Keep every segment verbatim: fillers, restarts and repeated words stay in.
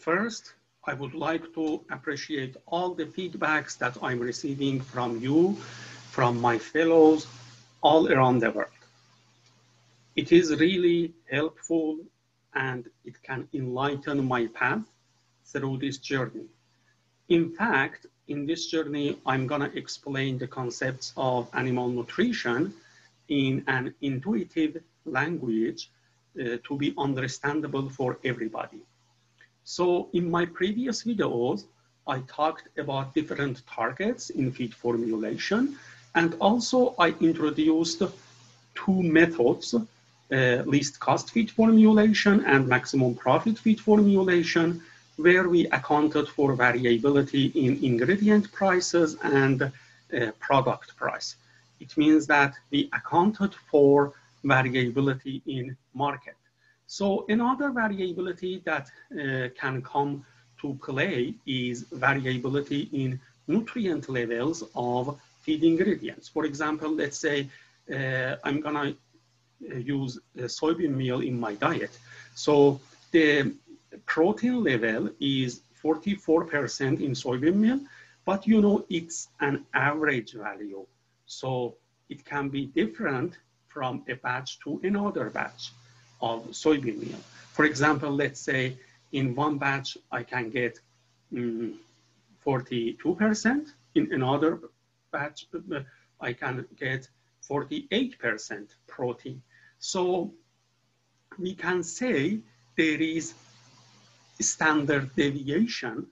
First, I would like to appreciate all the feedbacks that I'm receiving from you, from my fellows all around the world. It is really helpful and it can enlighten my path through this journey. In fact, in this journey, I'm gonna explain the concepts of animal nutrition in an intuitive language uh, to be understandable for everybody. So in my previous videos, I talked about different targets in feed formulation, and also I introduced two methods, uh, least cost feed formulation and maximum profit feed formulation, where we accounted for variability in ingredient prices and uh, product price. It means that we accounted for variability in market. So another variability that uh, can come to play is variability in nutrient levels of feed ingredients. For example, let's say uh, I'm gonna use soybean meal in my diet. So the protein level is forty-four percent in soybean meal, but you know, it's an average value. So it can be different from a batch to another batch of soybean meal. For example, let's say in one batch, I can get um, forty-two percent. In another batch, I can get forty-eight percent protein. So we can say there is standard deviation,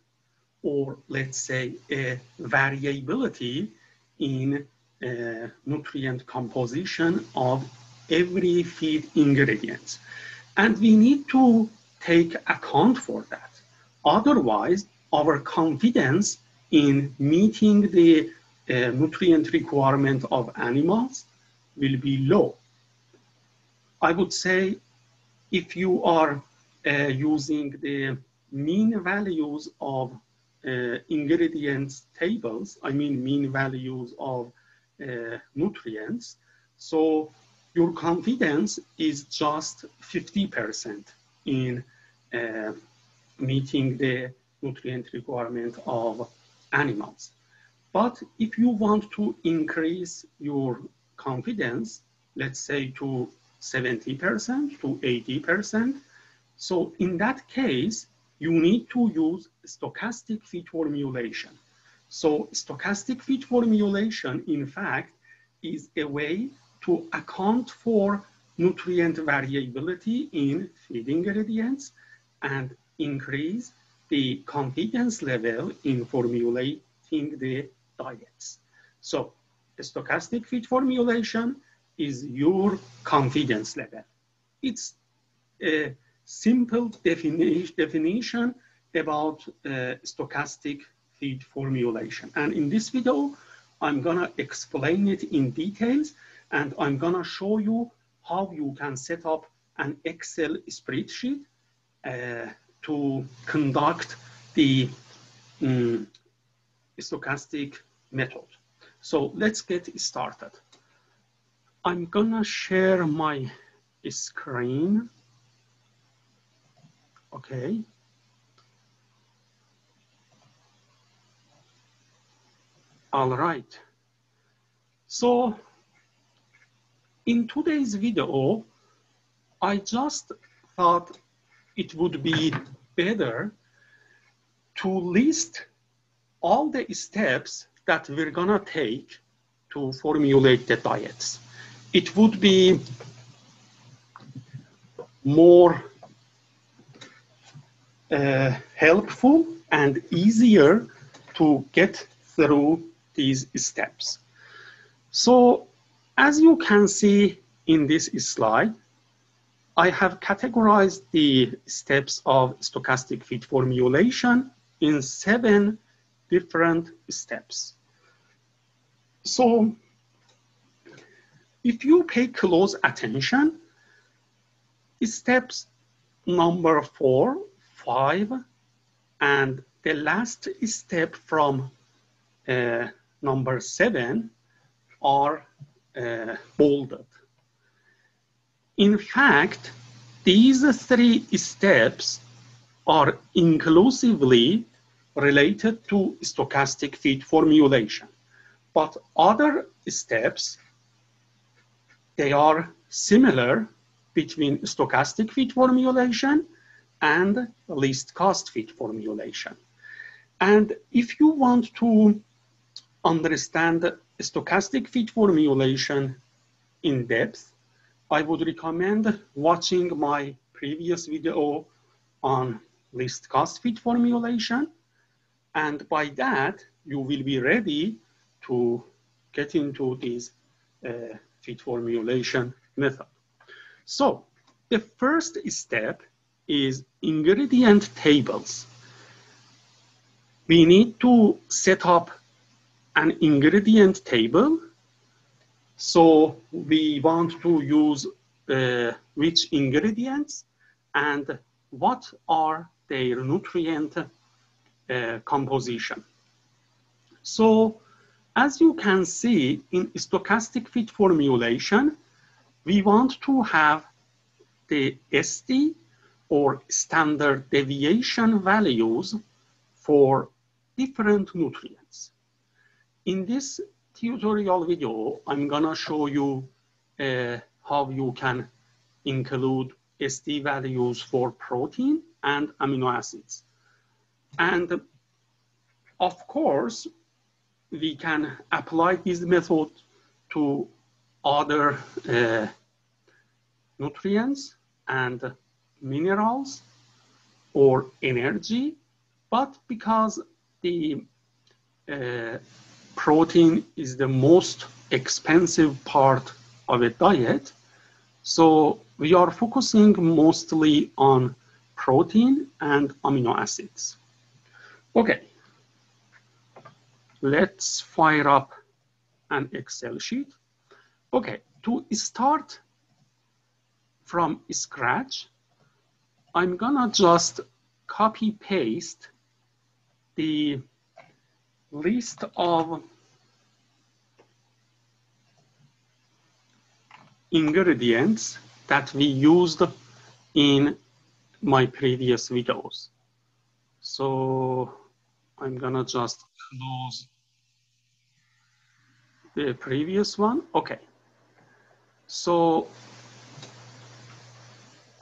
or let's say a variability in uh, nutrient composition of every feed ingredient. And we need to take account for that. Otherwise, our confidence in meeting the uh, nutrient requirement of animals will be low. I would say if you are uh, using the mean values of uh, ingredients tables, I mean mean values of uh, nutrients, so your confidence is just fifty percent in uh, meeting the nutrient requirement of animals. But if you want to increase your confidence, let's say to seventy percent, to eighty percent, so in that case, you need to use stochastic feed formulation. So stochastic feed formulation, in fact, is a way to account for nutrient variability in feed ingredients and increase the confidence level in formulating the diets. So a stochastic feed formulation is your confidence level. It's a simple defini- definition about uh, stochastic feed formulation. And in this video, I'm gonna explain it in details, and I'm gonna show you how you can set up an Excel spreadsheet uh, to conduct the um, stochastic method. So let's get started. I'm gonna share my screen. Okay. All right. So in today's video, I just thought it would be better to list all the steps that we're gonna take to formulate the diets. It would be more uh, helpful and easier to get through these steps. So, as you can see in this slide, I have categorized the steps of stochastic feed formulation in seven different steps. So if you pay close attention, steps number four, five, and the last step from uh, number seven are Uh, bolded. In fact, these three steps are inclusively related to stochastic feed formulation. But other steps, they are similar between stochastic feed formulation and least cost feed formulation. And if you want to understand stochastic feed formulation in depth, I would recommend watching my previous video on least cost feed formulation. And by that, you will be ready to get into this uh, feed formulation method. So the first step is ingredient tables. We need to set up an ingredient table. So we want to use uh, which ingredients and what are their nutrient uh, composition. So as you can see in stochastic feed formulation, we want to have the S D or standard deviation values for different nutrients. In this tutorial video, I'm gonna show you uh, how you can include S D values for protein and amino acids. And of course, we can apply this method to other uh, nutrients and minerals or energy, but because the uh, protein is the most expensive part of a diet, so we are focusing mostly on protein and amino acids. Okay. Let's fire up an Excel sheet. Okay, to start from scratch, I'm gonna just copy paste the list of ingredients that we used in my previous videos. So I'm gonna just close the previous one. Okay. So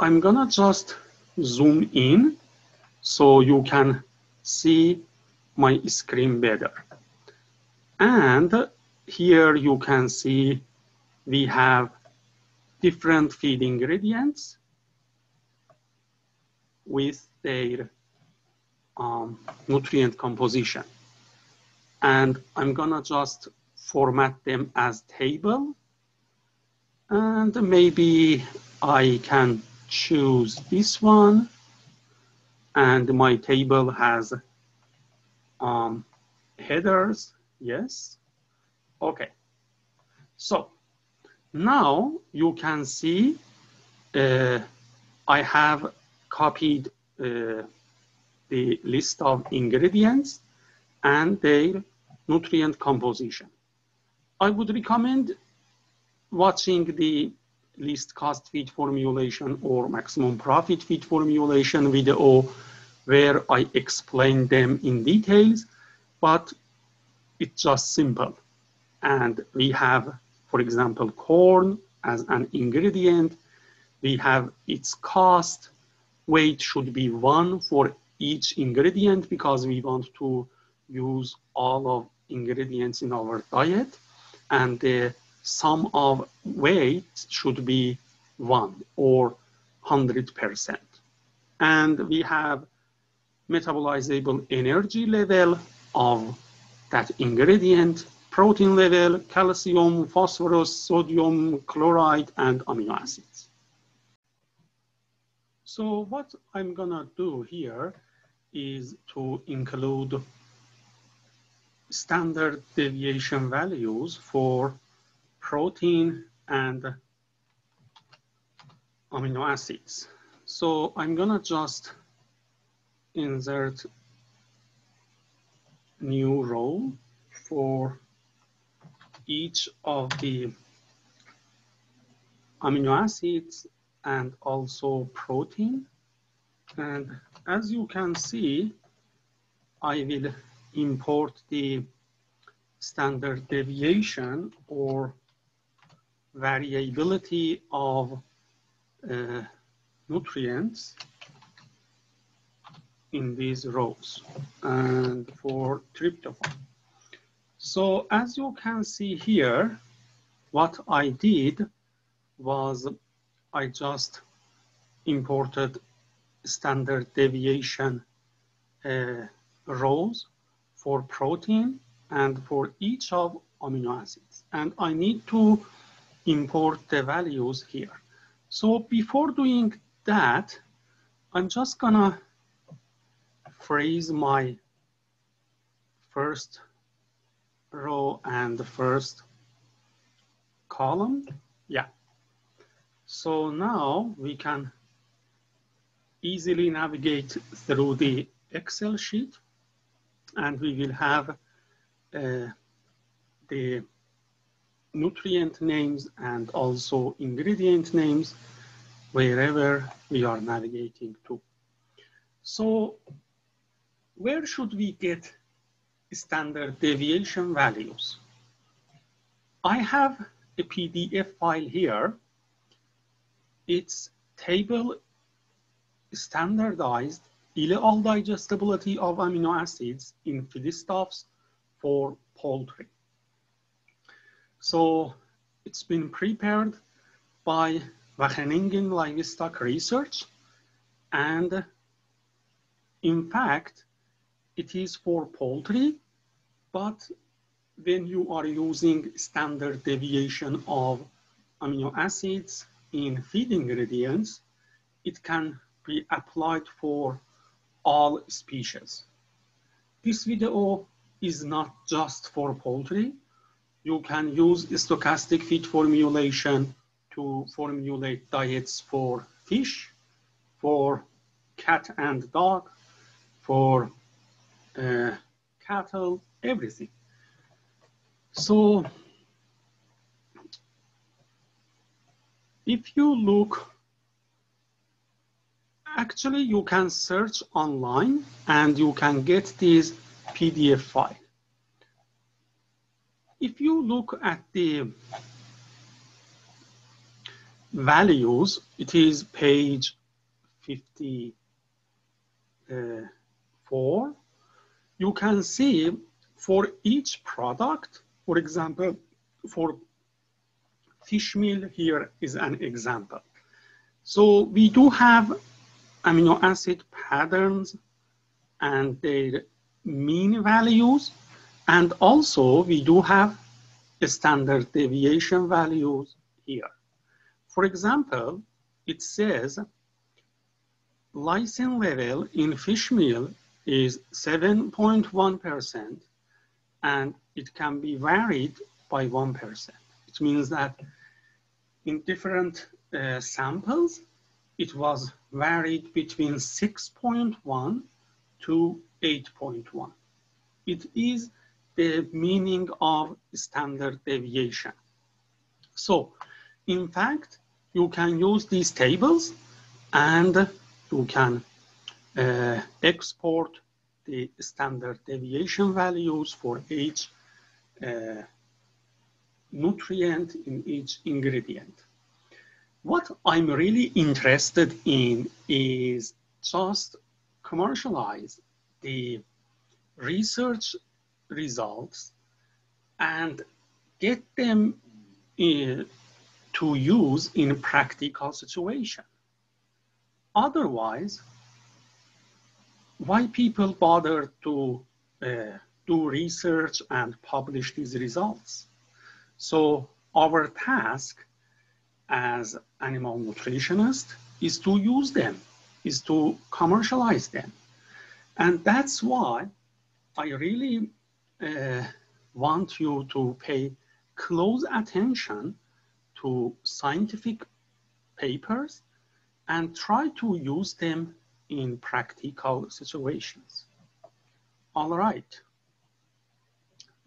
I'm gonna just zoom in so you can see my screen better. And here you can see we have different feed ingredients with their um, nutrient composition. And I'm gonna just format them as table. And maybe I can choose this one. And my table has um, headers, yes. Okay, so now you can see uh, I have copied uh, the list of ingredients and their nutrient composition. I would recommend watching the least cost feed formulation or maximum profit feed formulation video where I explain them in details, but it's just simple. And we have, for example, corn as an ingredient. We have its cost. Weight should be one for each ingredient because we want to use all of ingredients in our diet, and the sum of weight should be one or one hundred percent. And we have metabolizable energy level of that ingredient, protein level, calcium, phosphorus, sodium, chloride, and amino acids. So what I'm gonna do here is to include standard deviation values for protein and amino acids. So I'm gonna just insert new row for each of the amino acids and also protein, and as you can see, I will import the standard deviation or variability of uh, nutrients in these rows and for tryptophan. So as you can see here, what I did was I just imported standard deviation uh, rows for protein and for each of amino acids. And I need to import the values here. So before doing that, I'm just gonna phrase my first row and the first column. Yeah. So now we can easily navigate through the Excel sheet, and we will have Uh, the nutrient names and also ingredient names wherever we are navigating to. So where should we get standard deviation values? I have a P D F file here. It's table standardized ileal digestibility of amino acids in feedstuffs for poultry. So it's been prepared by Wageningen Livestock Research, and in fact, it is for poultry, but when you are using standard deviation of amino acids in feed ingredients, it can be applied for all species. This video is not just for poultry. You can use stochastic feed formulation to formulate diets for fish, for cat and dog, for uh, cattle, everything. So if you look, actually you can search online and you can get these P D F file. If you look at the values, it is page fifty-four. You can see for each product, for example, for fish meal, here is an example. So we do have amino acid patterns and their mean values, and also we do have standard deviation values here. For example, it says lysine level in fish meal is seven point one percent, and it can be varied by one percent. It means that in different uh, samples, it was varied between six point one to eight point one. It is the meaning of standard deviation. So, in fact, you can use these tables and you can uh, export the standard deviation values for each uh, nutrient in each ingredient. What I'm really interested in is just commercialize the research results and get them in, to use in practical situation. Otherwise, why people bother to uh, do research and publish these results? So our task as animal nutritionists is to use them, is to commercialize them. And that's why I really uh, want you to pay close attention to scientific papers and try to use them in practical situations. All right,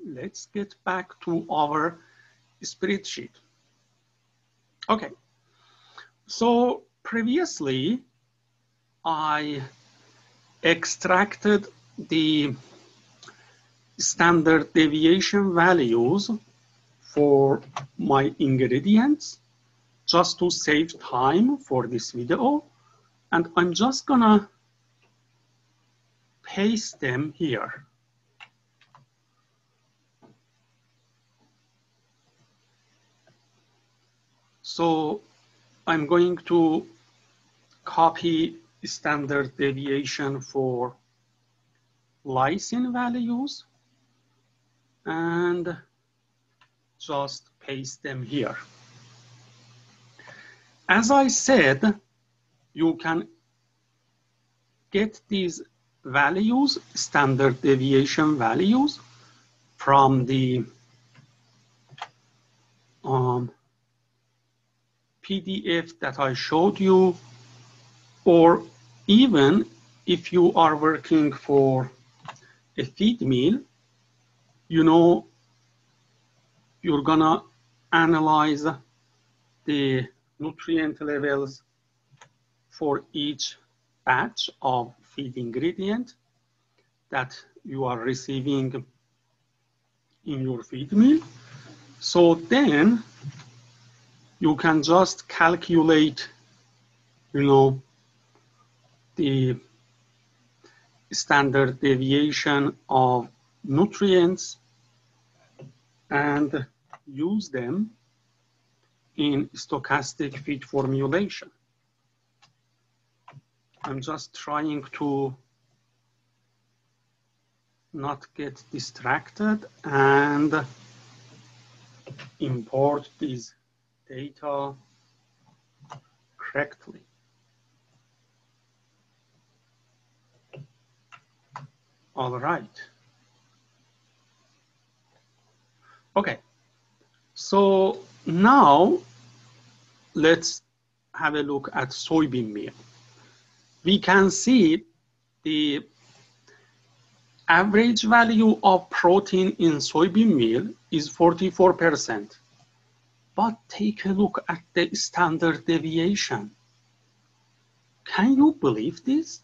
let's get back to our spreadsheet. Okay, so previously I extracted the standard deviation values for my ingredients just to save time for this video. And I'm just gonna paste them here. So I'm going to copy standard deviation for lysine values and just paste them here. As I said, you can get these values, standard deviation values, from the um, P D F that I showed you, or even if you are working for a feed mill, you know, you're gonna analyze the nutrient levels for each batch of feed ingredient that you are receiving in your feed mill. So then you can just calculate, you know, the standard deviation of nutrients and use them in stochastic feed formulation. I'm just trying to not get distracted and import these data correctly. All right. Okay, so now let's have a look at soybean meal. We can see the average value of protein in soybean meal is forty-four percent. But take a look at the standard deviation. Can you believe this?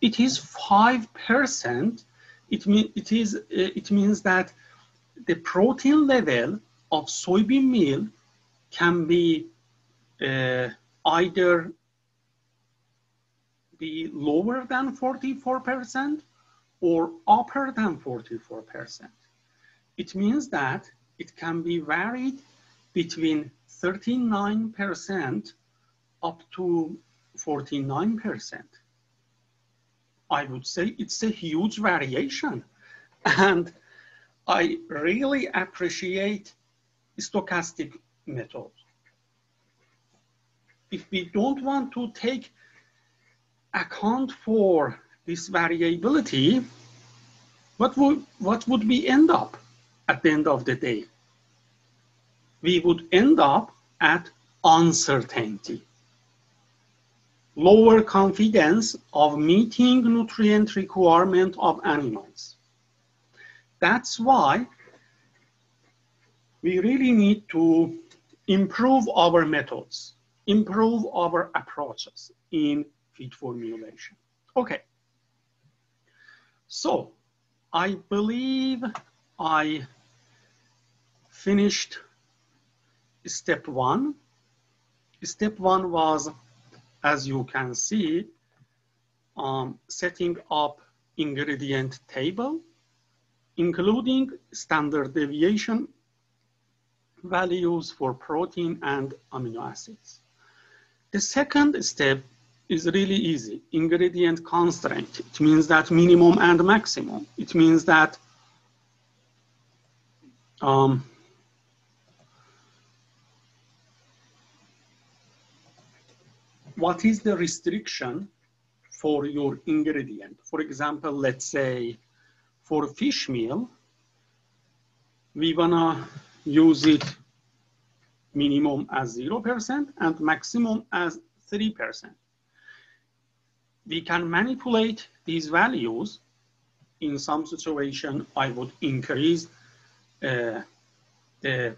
It is five percent. It, mean, it, is, it means that the protein level of soybean meal can be uh, either be lower than forty-four percent or upper than forty-four percent. It means that it can be varied between thirty-nine percent up to forty-nine percent. I would say it's a huge variation. And I really appreciate stochastic methods. If we don't want to take account for this variability, what would, what would we end up at the end of the day? We would end up at uncertainty, lower confidence of meeting nutrient requirement of animals. That's why we really need to improve our methods, improve our approaches in feed formulation. Okay, so I believe I finished step one. Step one was, as you can see, um, setting up ingredient table, including standard deviation values for protein and amino acids. The second step is really easy, ingredient constraint. It means that minimum and maximum. It means that um, what is the restriction for your ingredient? For example, let's say for fish meal, we wanna use it minimum as zero percent and maximum as three percent. We can manipulate these values. In some situation, I would increase uh, the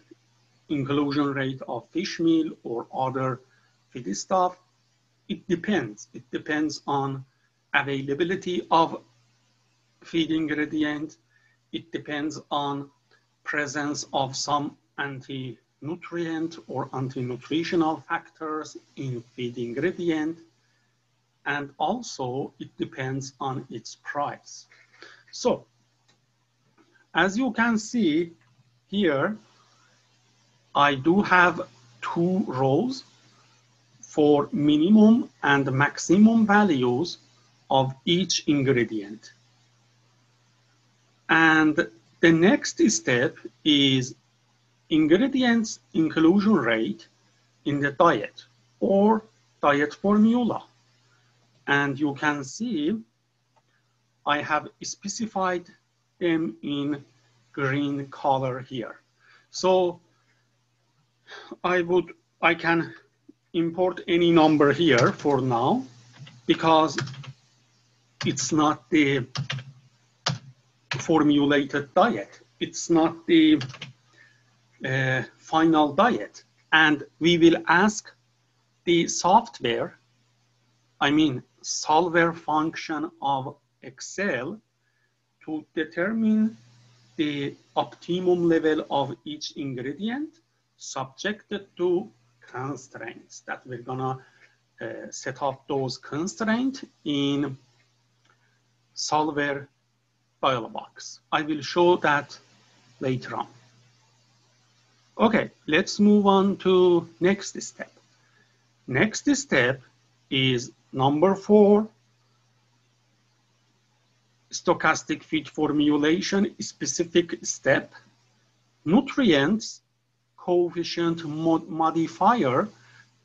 inclusion rate of fish meal or other feedstuff. It depends. It depends on availability of feed ingredient. It depends on presence of some anti-nutrient or anti-nutritional factors in feed ingredient. And also it depends on its price. So as you can see here, I do have two rows for minimum and maximum values of each ingredient. And the next step is ingredients inclusion rate in the diet or diet formula. And you can see I have specified them in green color here. So I would, I can import any number here for now because it's not the formulated diet. It's not the uh, final diet. And we will ask the software, I mean, solver function of Excel to determine the optimum level of each ingredient subjected to constraints that we're gonna uh, set up those constraints in solver dialog box. I will show that later on. Okay, let's move on to next step. Next step is number four, stochastic feed formulation specific step, nutrients coefficient mod modifier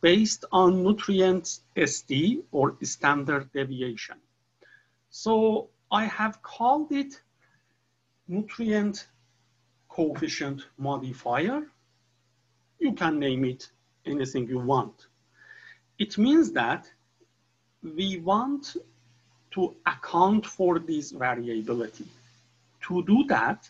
based on nutrients S D or standard deviation. So I have called it nutrient coefficient modifier. You can name it anything you want. It means that we want to account for this variability. To do that,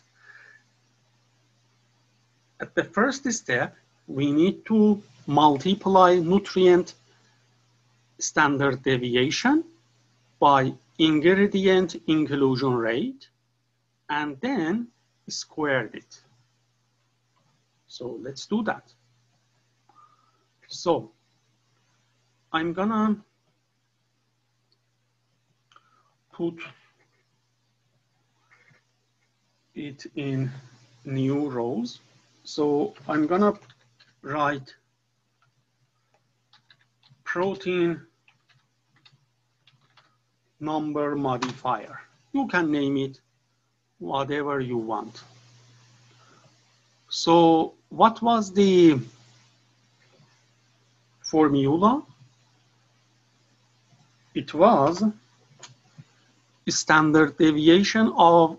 at the first step, we need to multiply nutrient standard deviation by ingredient inclusion rate and then squared it. So let's do that. So I'm gonna put it in new rows. So I'm gonna write protein number modifier. You can name it whatever you want. So what was the formula? It was standard deviation of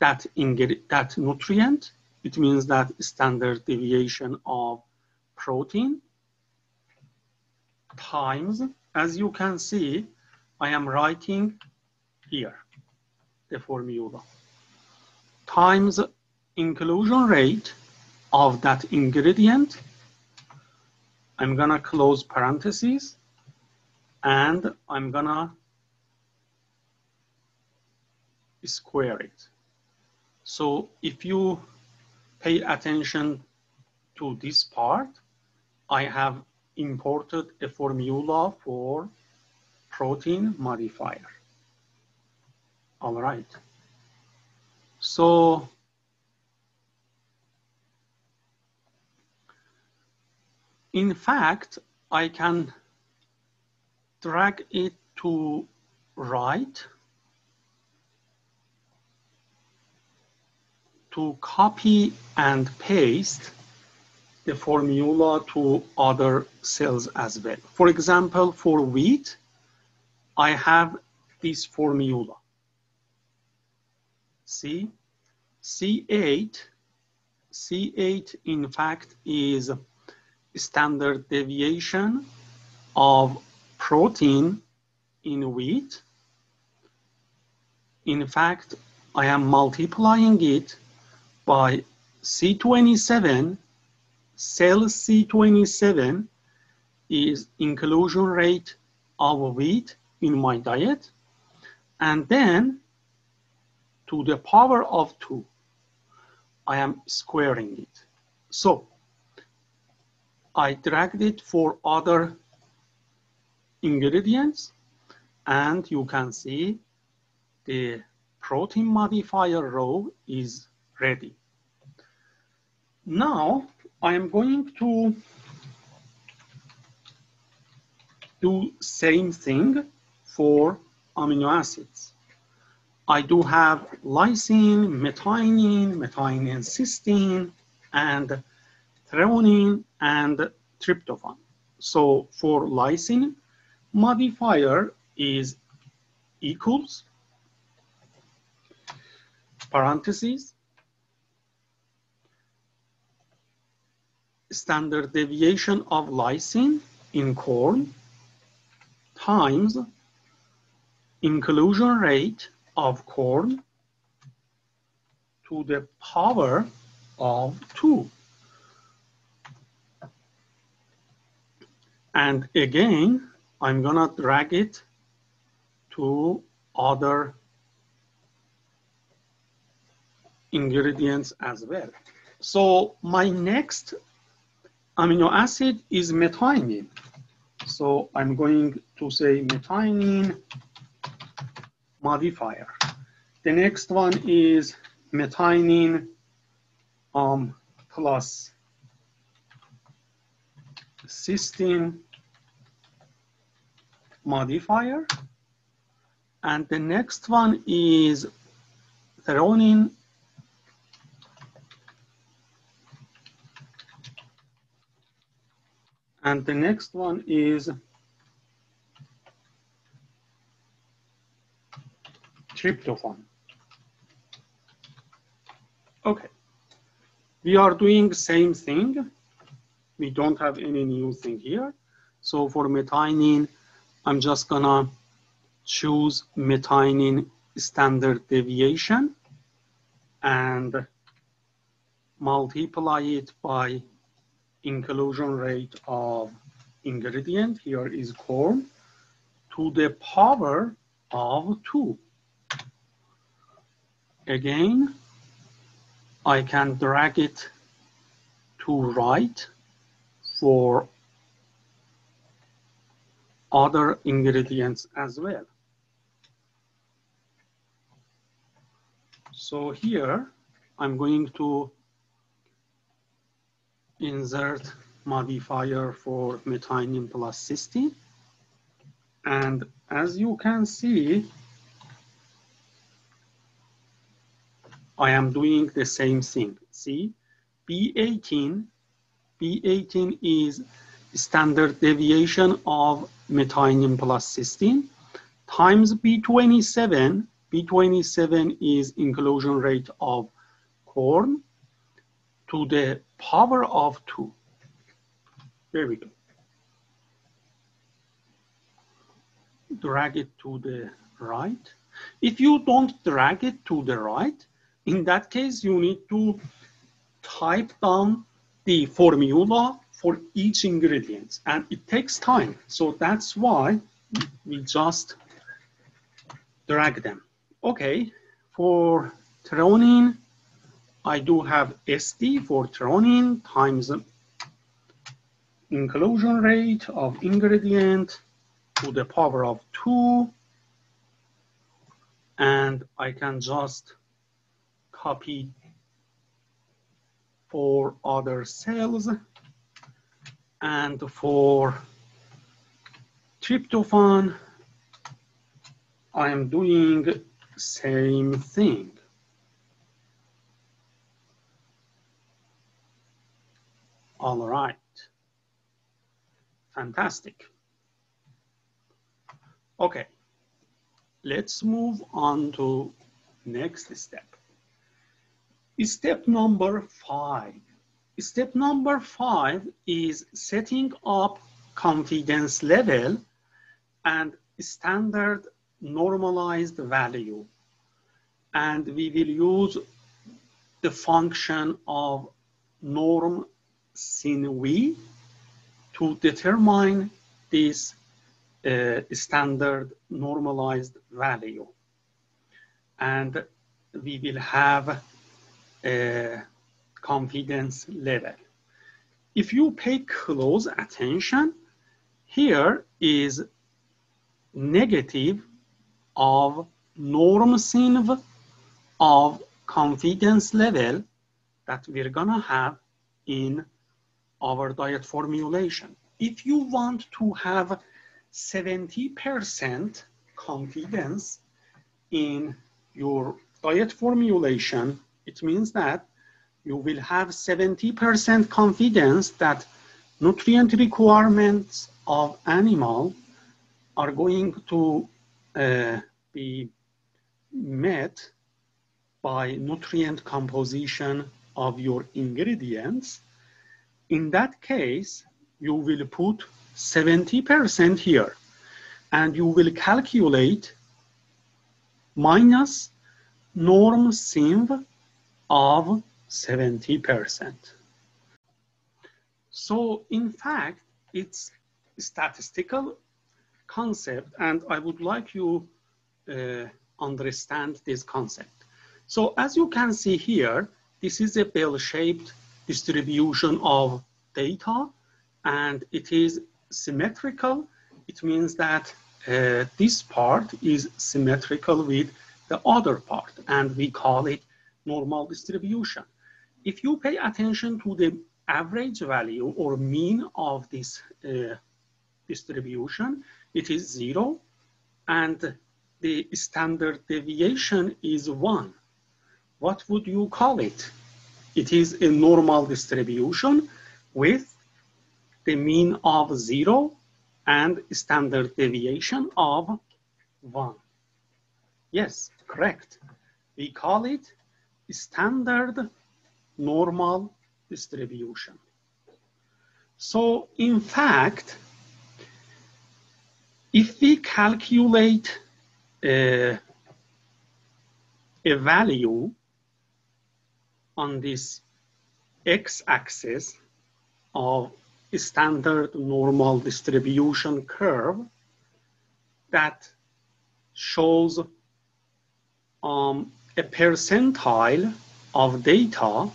that ingredient, that nutrient. It means that standard deviation of protein times, as you can see, I am writing here the formula, times inclusion rate of that ingredient. I'm gonna close parentheses and I'm gonna square it. So if you pay attention to this part, I have imported a formula for protein modifier. All right. So in fact, I can drag it to right to copy and paste the formula to other cells as well. For example, for wheat, I have this formula. See, C eight, C eight in fact is standard deviation of protein in wheat. In fact, I am multiplying it by C twenty-seven, cell C twenty-seven is inclusion rate of wheat in my diet, and then to the power of two, I am squaring it. So I dragged it for other ingredients, and you can see the protein modifier row is ready. Now I am going to do same thing for amino acids. I do have lysine, methionine, methionine cysteine, and threonine and tryptophan. So for lysine, modifier is equals, parentheses, standard deviation of lysine in corn times inclusion rate of corn to the power of two. And again, I'm gonna drag it to other ingredients as well. So my next amino acid is methionine. So I'm going to say methionine modifier. The next one is methionine um, plus cysteine modifier. And the next one is threonine and the next one is tryptophan. Okay, we are doing same thing. We don't have any new thing here. So for methionine, I'm just gonna choose methionine standard deviation and multiply it by inclusion rate of ingredient, here is corn, to the power of two. Again, I can drag it to right for other ingredients as well. So here, I'm going to insert modifier for methionine plus cysteine. And as you can see, I am doing the same thing. See, B eighteen, B eighteen is standard deviation of methionine plus cysteine times B twenty-seven. B twenty-seven is inclusion rate of corn to the power of two. There we go. Drag it to the right. If you don't drag it to the right, in that case, you need to type down the formula for each ingredient, and it takes time. So that's why we just drag them. Okay, for threonine, I do have S D for threonine times inclusion rate of ingredient to the power of two. And I can just copy for other cells. And for tryptophan, I am doing same thing. All right, fantastic. Okay, let's move on to next step. Step number five. Step number five is setting up confidence level and standard normalized value. And we will use the function of norm sin v to determine this a standard normalized value. And we will have a confidence level. If you pay close attention, here is negative of NORMSINV of confidence level that we're gonna have in our diet formulation. If you want to have seventy percent confidence in your diet formulation, it means that you will have seventy percent confidence that nutrient requirements of animal are going to uh, be met by nutrient composition of your ingredients. In that case, you will put seventy percent here, and you will calculate minus NORMSINV of seventy percent. So in fact, it's a statistical concept, and I would like you uh, understand this concept. So as you can see here, this is a bell-shaped distribution of data, and it is symmetrical. It means that uh, this part is symmetrical with the other part, and we call it normal distribution. If you pay attention to the average value or mean of this uh, distribution, it is zero, and the standard deviation is one. What would you call it? It is a normal distribution with the mean of zero and standard deviation of one. Yes, correct. We call it standard normal distribution. So in fact, if we calculate a, a value on this x-axis of a standard normal distribution curve that shows um, a percentile of data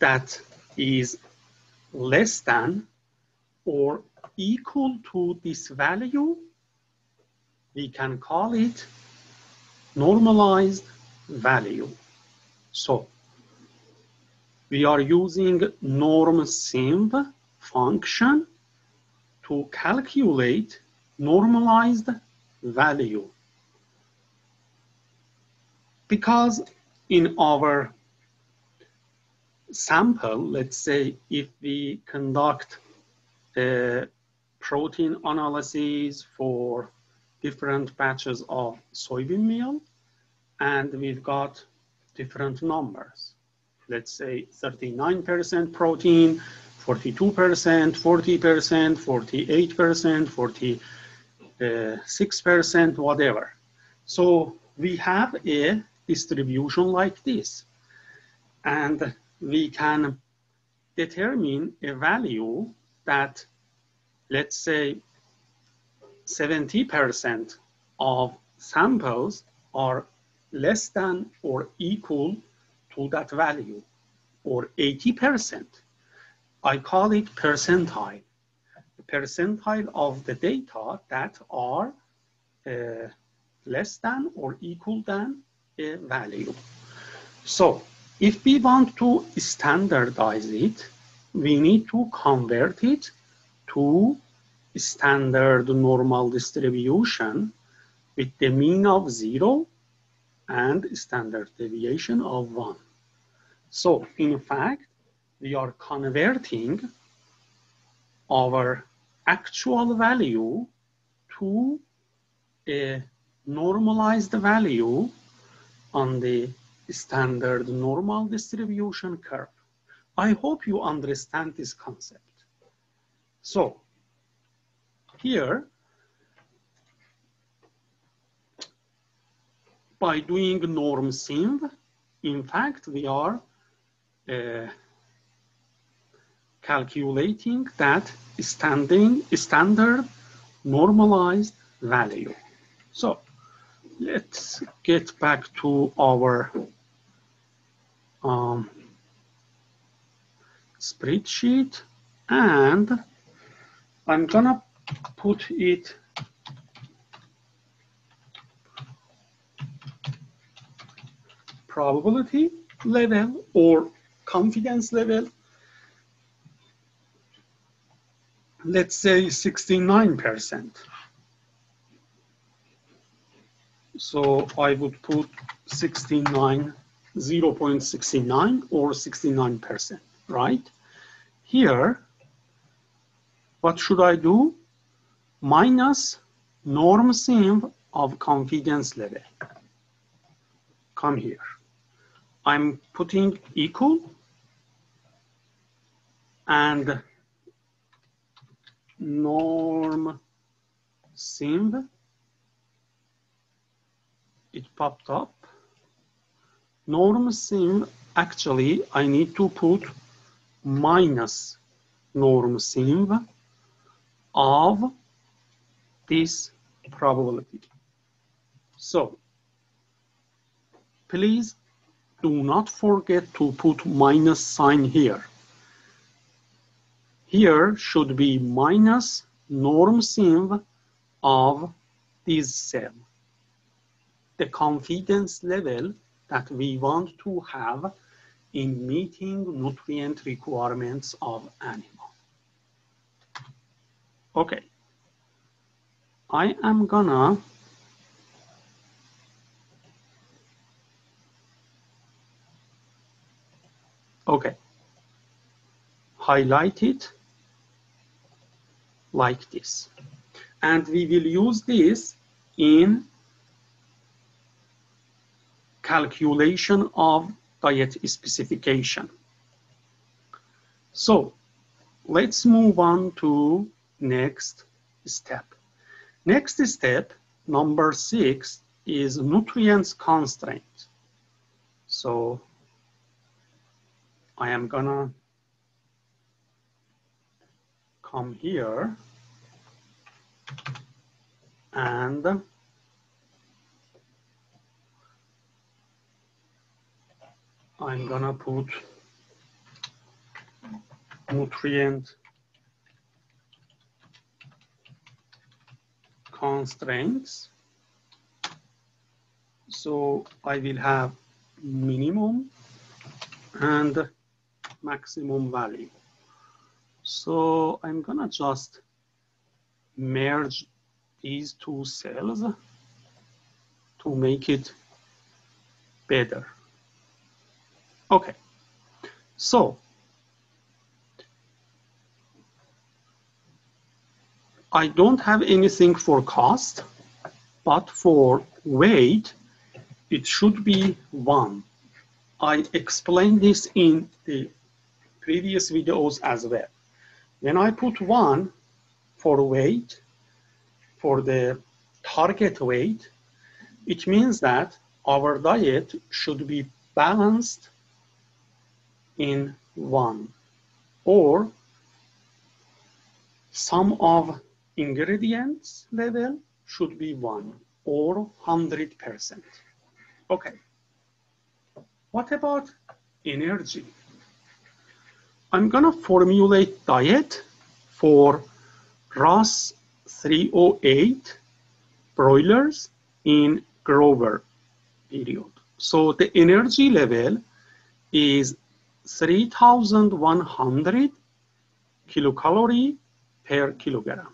that is less than or equal to this value, we can call it normalized value. So we are using NORMSINV function to calculate normalized value. Because in our sample, let's say if we conduct a protein analysis for different batches of soybean meal, and we've got different numbers, let's say thirty-nine percent protein, forty-two percent, forty percent, forty-eight percent, forty-six percent, whatever. So we have a distribution like this, and we can determine a value that, let's say, seventy percent of samples are less than or equal to that value, or eighty percent. I call it percentile, the percentile of the data that are uh, less than or equal than a value. So if we want to standardize it, we need to convert it to standard normal distribution with the mean of zero and standard deviation of one. So in fact, we are converting our actual value to a normalized value on the standard normal distribution curve. I hope you understand this concept. So here, by doing NORMSINV, in fact, we are uh, calculating that standing, standard normalized value. So let's get back to our um, spreadsheet, and I'm gonna put it probability level or confidence level, let's say sixty-nine percent. So I would put sixty-nine, zero point six nine or sixty-nine percent, right? Here, what should I do? Minus NORMSINV of confidence level. Come here. I'm putting equal, and NORMSINV, it popped up. NORMSINV, actually, I need to put minus NORMSINV of this probability. So please do not forget to put minus sign here. Here should be minus NORMSINV of this cell, the confidence level that we want to have in meeting nutrient requirements of animal. Okay, I am gonna Okay, highlight it like this. And we will use this in calculation of diet specification. So let's move on to next step. Next step, number six, is nutrients constraint. So I am gonna come here and I'm gonna put nutrient constraints. So I will have minimum and maximum value. So I'm gonna just merge these two cells to make it better. Okay, so I don't have anything for cost, but for weight, it should be one. I explained this in the previous videos as well. When I put one for weight, for the target weight, it means that our diet should be balanced in one, or sum of ingredients level should be one or one hundred percent. Okay, what about energy? I'm gonna formulate diet for Ross three oh eight broilers in grower period. So the energy level is three thousand one hundred kilocalorie per kilogram.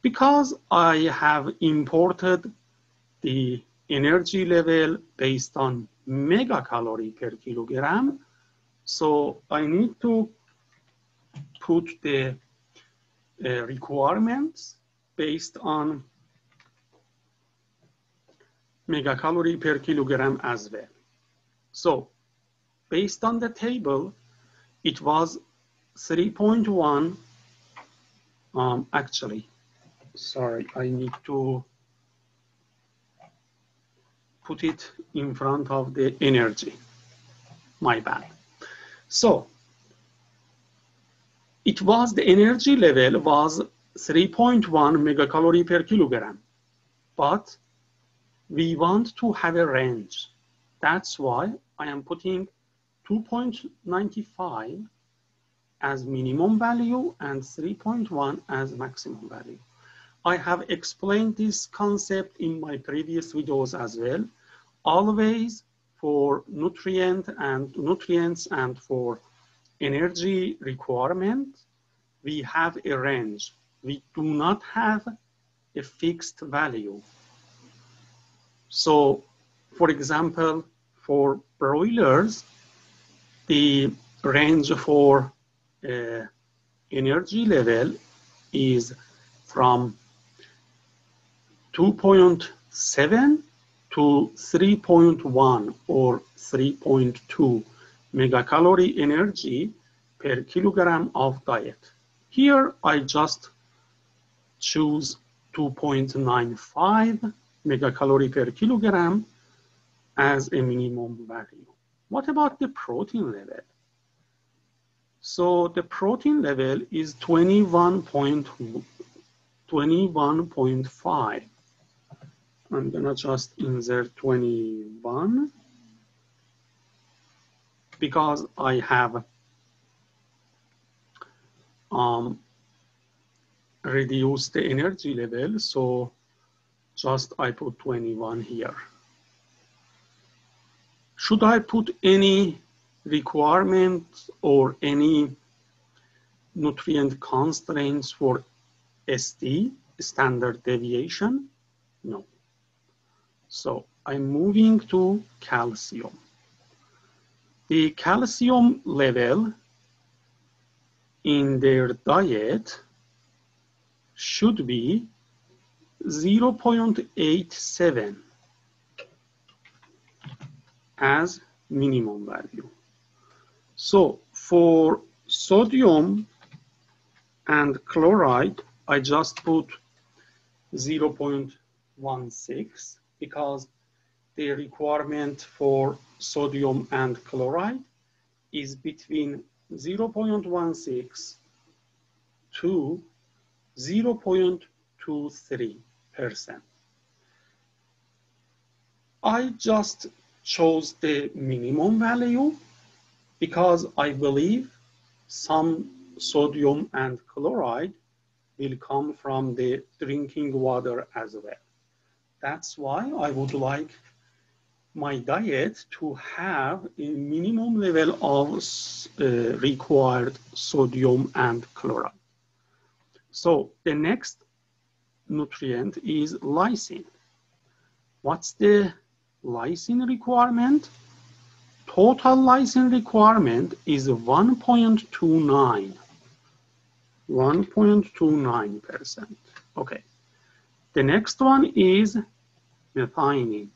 Because I have imported the energy level based on megacalorie per kilogram, so I need to put the uh, requirements based on megacalorie per kilogram as well. So based on the table, it was three point one. Um, actually, sorry, I need to put it in front of the energy. My bad. So it was the energy level was three point one megacalorie per kilogram, but we want to have a range. That's why I am putting two point nine five as minimum value and three point one as maximum value. I have explained this concept in my previous videos as well. Always for nutrient and nutrients and for energy requirement, we have a range. We do not have a fixed value. So, for example, for broilers, the range for uh, energy level is from two point seven to three point one or three point two megacalorie energy per kilogram of diet. Here I just choose two point nine five megacalorie per kilogram as a minimum value. What about the protein level? So the protein level is twenty-one point five. I'm gonna just insert twenty-one because I have um, reduced the energy level, so just I put twenty-one here. Should I put any requirement or any nutrient constraints for S D, standard deviation? No. So I'm moving to calcium. The calcium level in their diet should be zero point eight seven as minimum value. So for sodium and chloride, I just put zero point one six. because the requirement for sodium and chloride is between zero point one six to zero point two three percent. I just chose the minimum value because I believe some sodium and chloride will come from the drinking water as well. That's why I would like my diet to have a minimum level of uh, required sodium and chloride. So the next nutrient is lysine. What's the lysine requirement? Total lysine requirement is one point two nine. one point two nine percent, okay. The next one is methionine.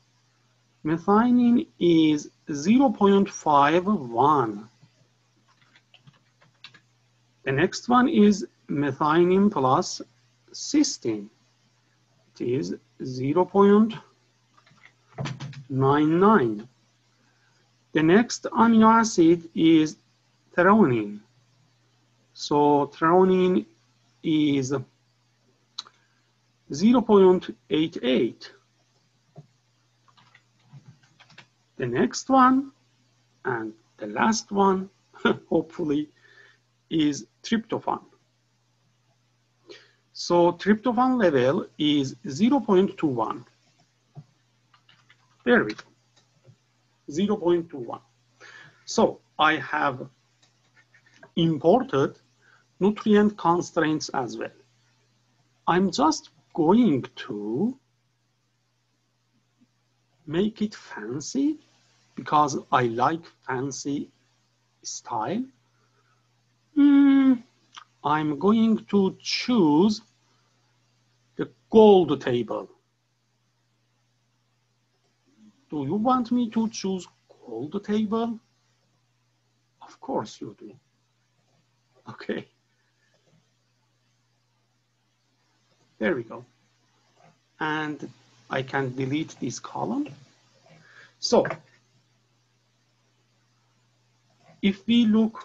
Methionine is zero point five one. The next one is methionine plus cysteine. It is zero point nine nine. The next amino acid is threonine. So threonine is zero point eight eight. The next one and the last one, hopefully, is tryptophan. So tryptophan level is zero point two one. There we go, zero point two one. So I have imported nutrient constraints as well. I'm just going to make it fancy because I like fancy style. Mm, I'm going to choose the gold table. Do you want me to choose gold table? Of course you do. Okay. There we go. And I can delete this column. So if we look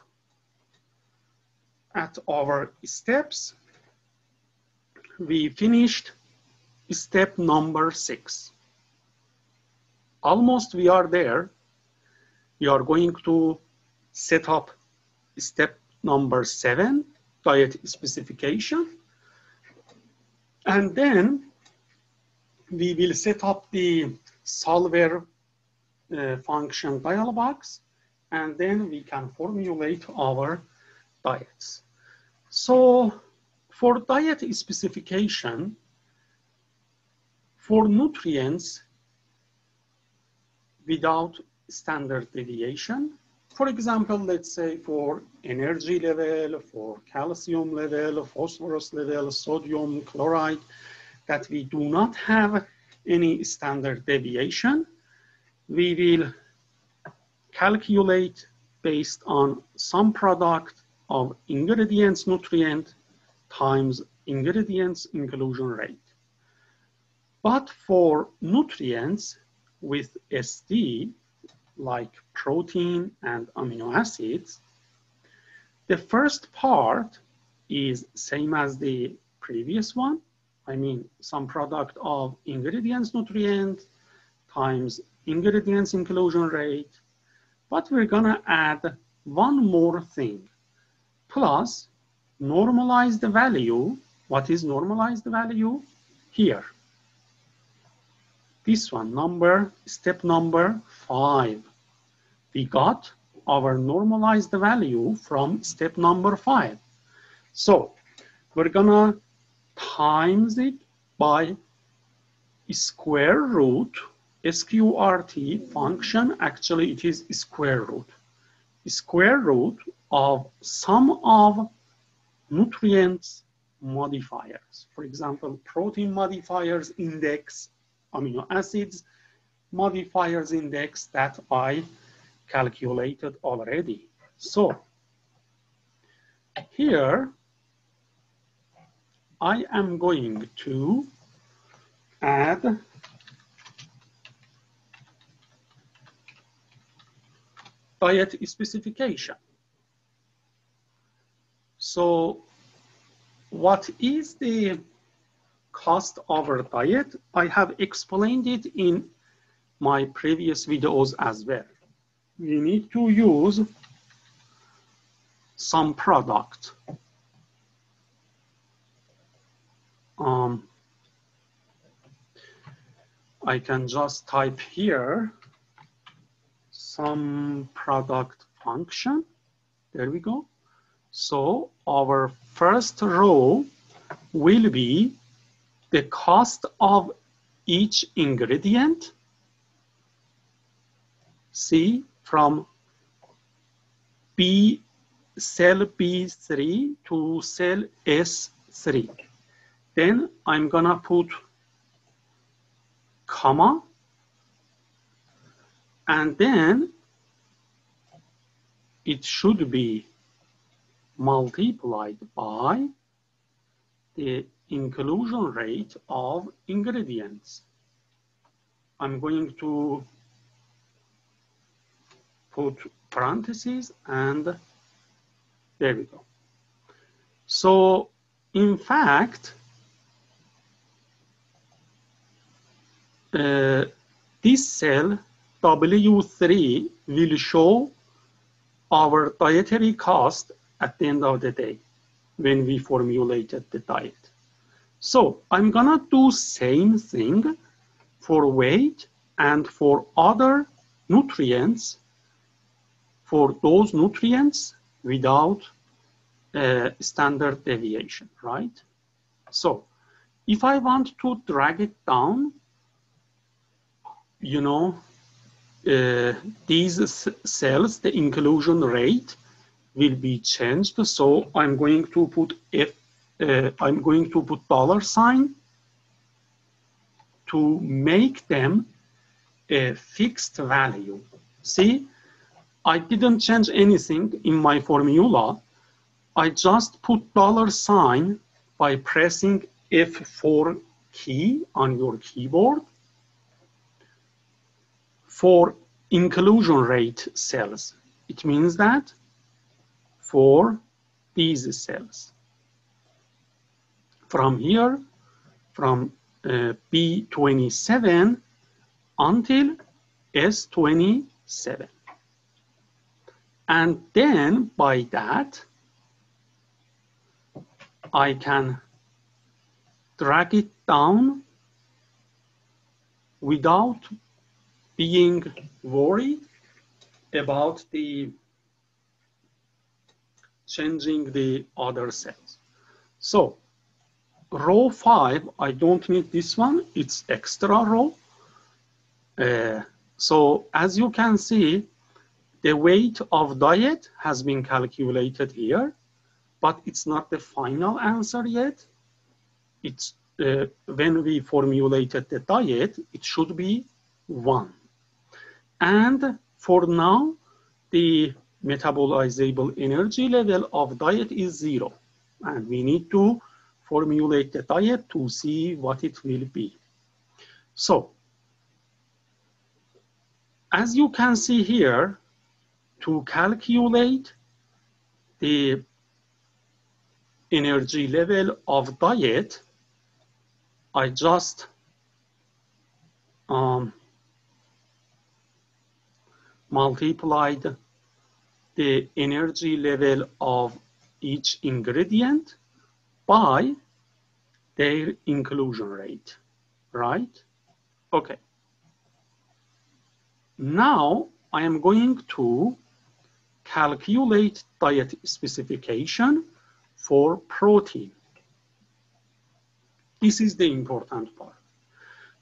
at our steps, we finished step number six. Almost we are there. We are going to set up step number seven, diet specification. And then we will set up the solver uh, function dialog box, and then we can formulate our diets. So for diet specification, for nutrients without standard deviation, for example, let's say for energy level, for calcium level, phosphorus level, sodium chloride, that we do not have any standard deviation, we will calculate based on sum product of ingredients nutrient times ingredients inclusion rate. But for nutrients with S D, like protein and amino acids, the first part is same as the previous one. I mean, sum product of ingredients nutrient times ingredients inclusion rate. But we're gonna add one more thing. Plus, normalized value. What is normalized value? Here. This one, number, step number five. We got our normalized value from step number five. So we're gonna times it by square root, S Q R T function, actually it is square root. Square root of sum of nutrients modifiers. For example, protein modifiers index, amino acids modifiers index that I calculated already. So here I am going to add diet specification. So what is the cost of our diet? I have explained it in my previous videos as well. We need to use sum product. Um, I can just type here sum product function. There we go. So our first row will be the cost of each ingredient. See, from B, cell B three to cell S three. Then I'm gonna put comma, and then it should be multiplied by the inclusion rate of ingredients. I'm going to put parentheses, and there we go. So in fact, uh, this cell W three will show our dietary cost at the end of the day when we formulated the diet. So I'm gonna do same thing for weight and for other nutrients, for those nutrients without uh, standard deviation, right? So if I want to drag it down, you know, uh, these cells, the inclusion rate will be changed. So I'm going to put F, uh, I'm going to put dollar sign to make them a fixed value. See? I didn't change anything in my formula. I just put dollar sign by pressing F four key on your keyboard for inclusion rate cells. It means that for these cells. From here, from uh, B twenty-seven until S twenty-seven. And then by that, I can drag it down without being worried about the changing the other cells. So row five, I don't need this one, it's extra row. Uh, so as you can see, the weight of diet has been calculated here, but it's not the final answer yet. It's uh, when we formulated the diet, it should be one. And for now, the metabolizable energy level of diet is zero. And we need to formulate the diet to see what it will be. So, as you can see here, to calculate the energy level of diet, I just um, multiplied the energy level of each ingredient by their inclusion rate, right? Okay. Now I am going to calculate diet specification for protein. This is the important part,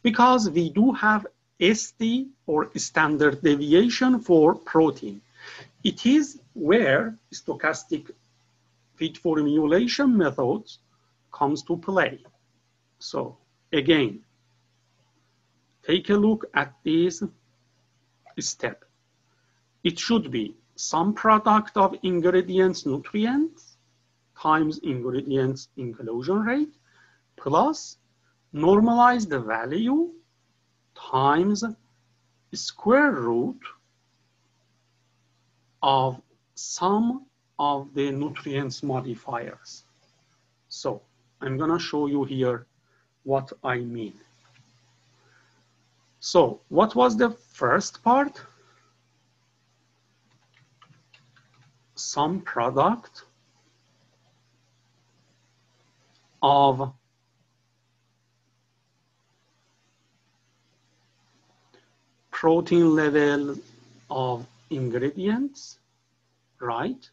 because we do have S D or standard deviation for protein. It is where stochastic feed formulation methods comes to play. So again, take a look at this step. It should be sum product of ingredients, nutrients, times ingredients inclusion rate, plus normalized value times square root of sum of the nutrients modifiers. So I'm gonna show you here what I mean. So what was the first part? Sum product of protein level of ingredients, right?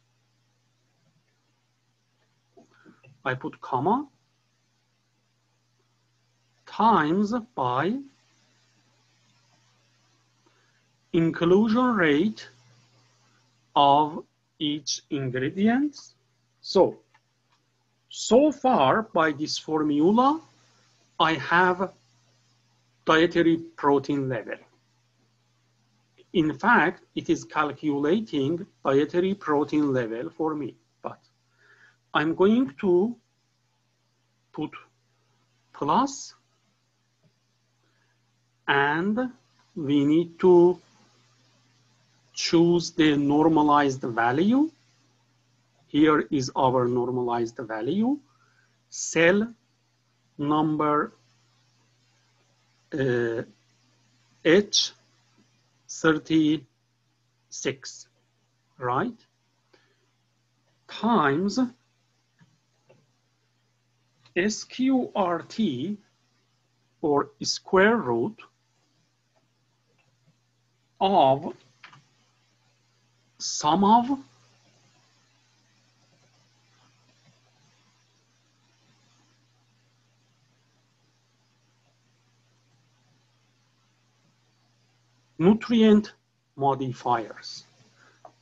I put comma times by inclusion rate of each ingredient. So, so far by this formula, I have dietary protein level. In fact, it is calculating dietary protein level for me, but I'm going to put plus, and we need to choose the normalized value. Here is our normalized value, cell number uh, H. thirty-six, right? Times S Q R T or square root of sum of nutrient modifiers.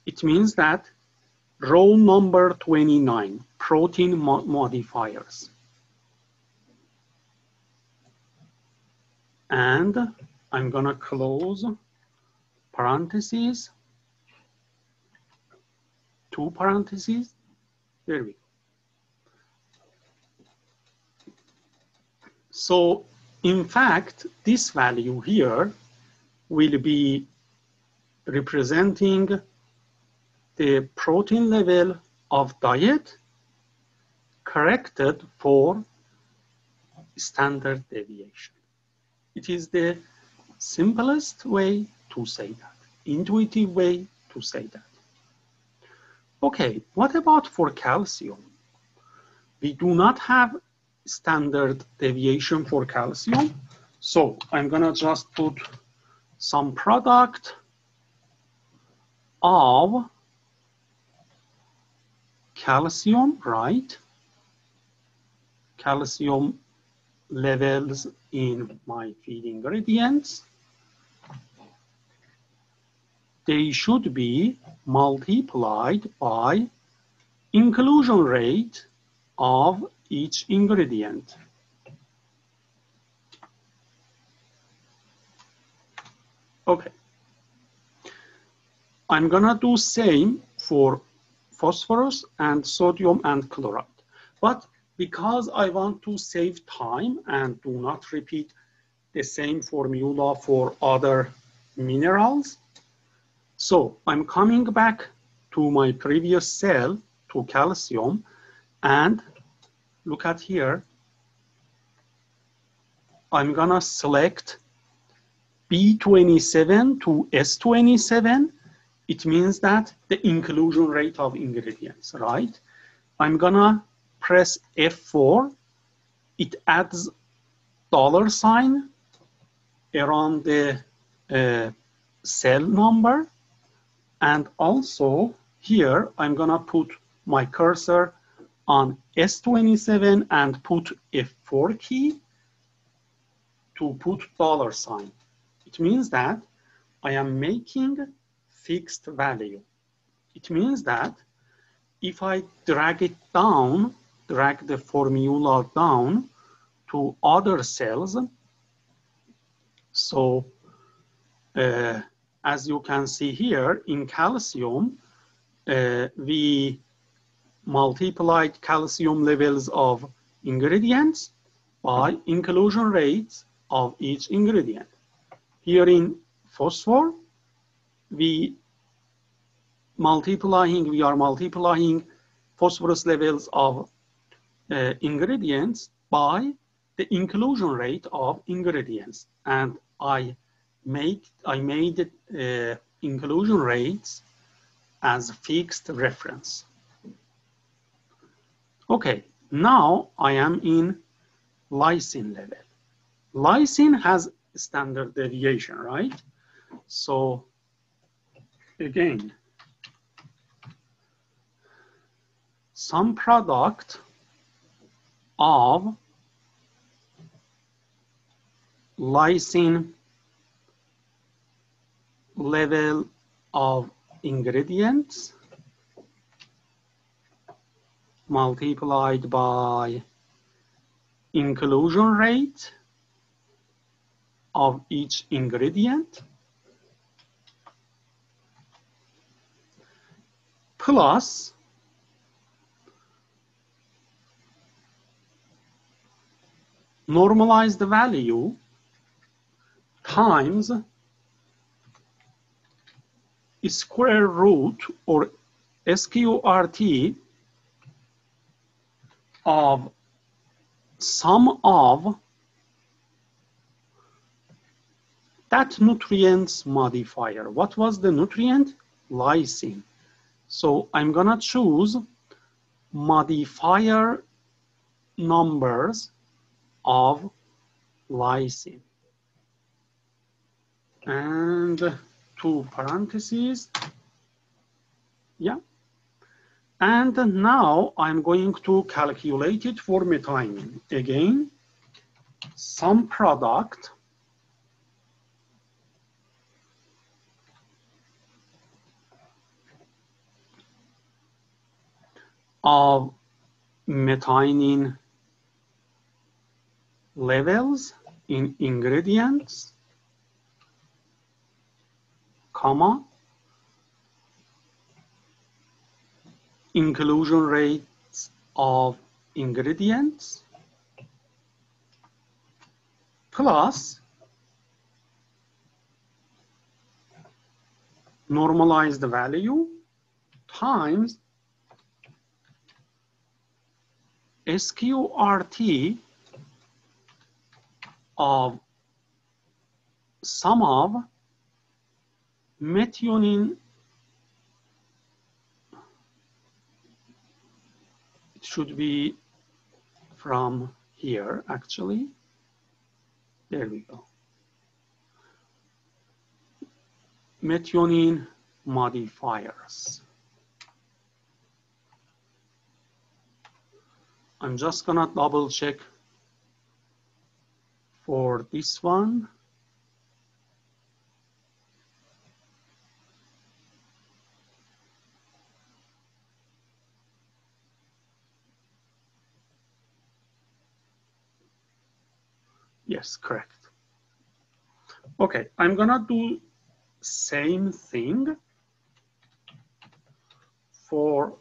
It means that row number twenty-nine, protein mo modifiers. And I'm gonna close parentheses, two parentheses, there we go. So in fact, this value here will be representing the protein level of diet corrected for standard deviation. It is the simplest way to say that, intuitive way to say that. Okay, what about for calcium? We do not have standard deviation for calcium. So I'm gonna just put some product of calcium, right? Calcium levels in my feed ingredients. They should be multiplied by inclusion rate of each ingredient. Okay. I'm gonna do same for phosphorus and sodium and chloride. But because I want to save time and do not repeat the same formula for other minerals, so I'm coming back to my previous cell, to calcium, and look at here. I'm gonna select B twenty-seven to S twenty-seven. It means that the inclusion rate of ingredients, right? I'm gonna press F four. It adds dollar sign around the uh, cell number. And also here, I'm gonna put my cursor on S twenty-seven and put F four key to put dollar sign. It means that I am making fixed value. It means that if I drag it down, drag the formula down to other cells, so uh, as you can see here in calcium, uh, we multiplied calcium levels of ingredients by inclusion rates of each ingredient. Here in phosphor, we multiplying, we are multiplying phosphorus levels of uh, ingredients by the inclusion rate of ingredients. And I make, I made uh, inclusion rates as fixed reference. Okay, now I am in lysine level. Lysine has standard deviation, right? So again, some product of lysine level of ingredients multiplied by inclusion rate of each ingredient plus normalized value times square root or S Q R T of sum of that nutrient's modifier. What was the nutrient? Lysine. So I'm gonna choose modifier numbers of lysine. And two parentheses, yeah. And now I'm going to calculate it for methionine. Again, some product of methionine levels in ingredients, comma, inclusion rates of ingredients, plus normalized value times S Q R T of sum of methionine, it should be from here actually, there we go. Methionine modifiers. I'm just gonna double check for this one. Yes, correct. Okay, I'm gonna do same thing for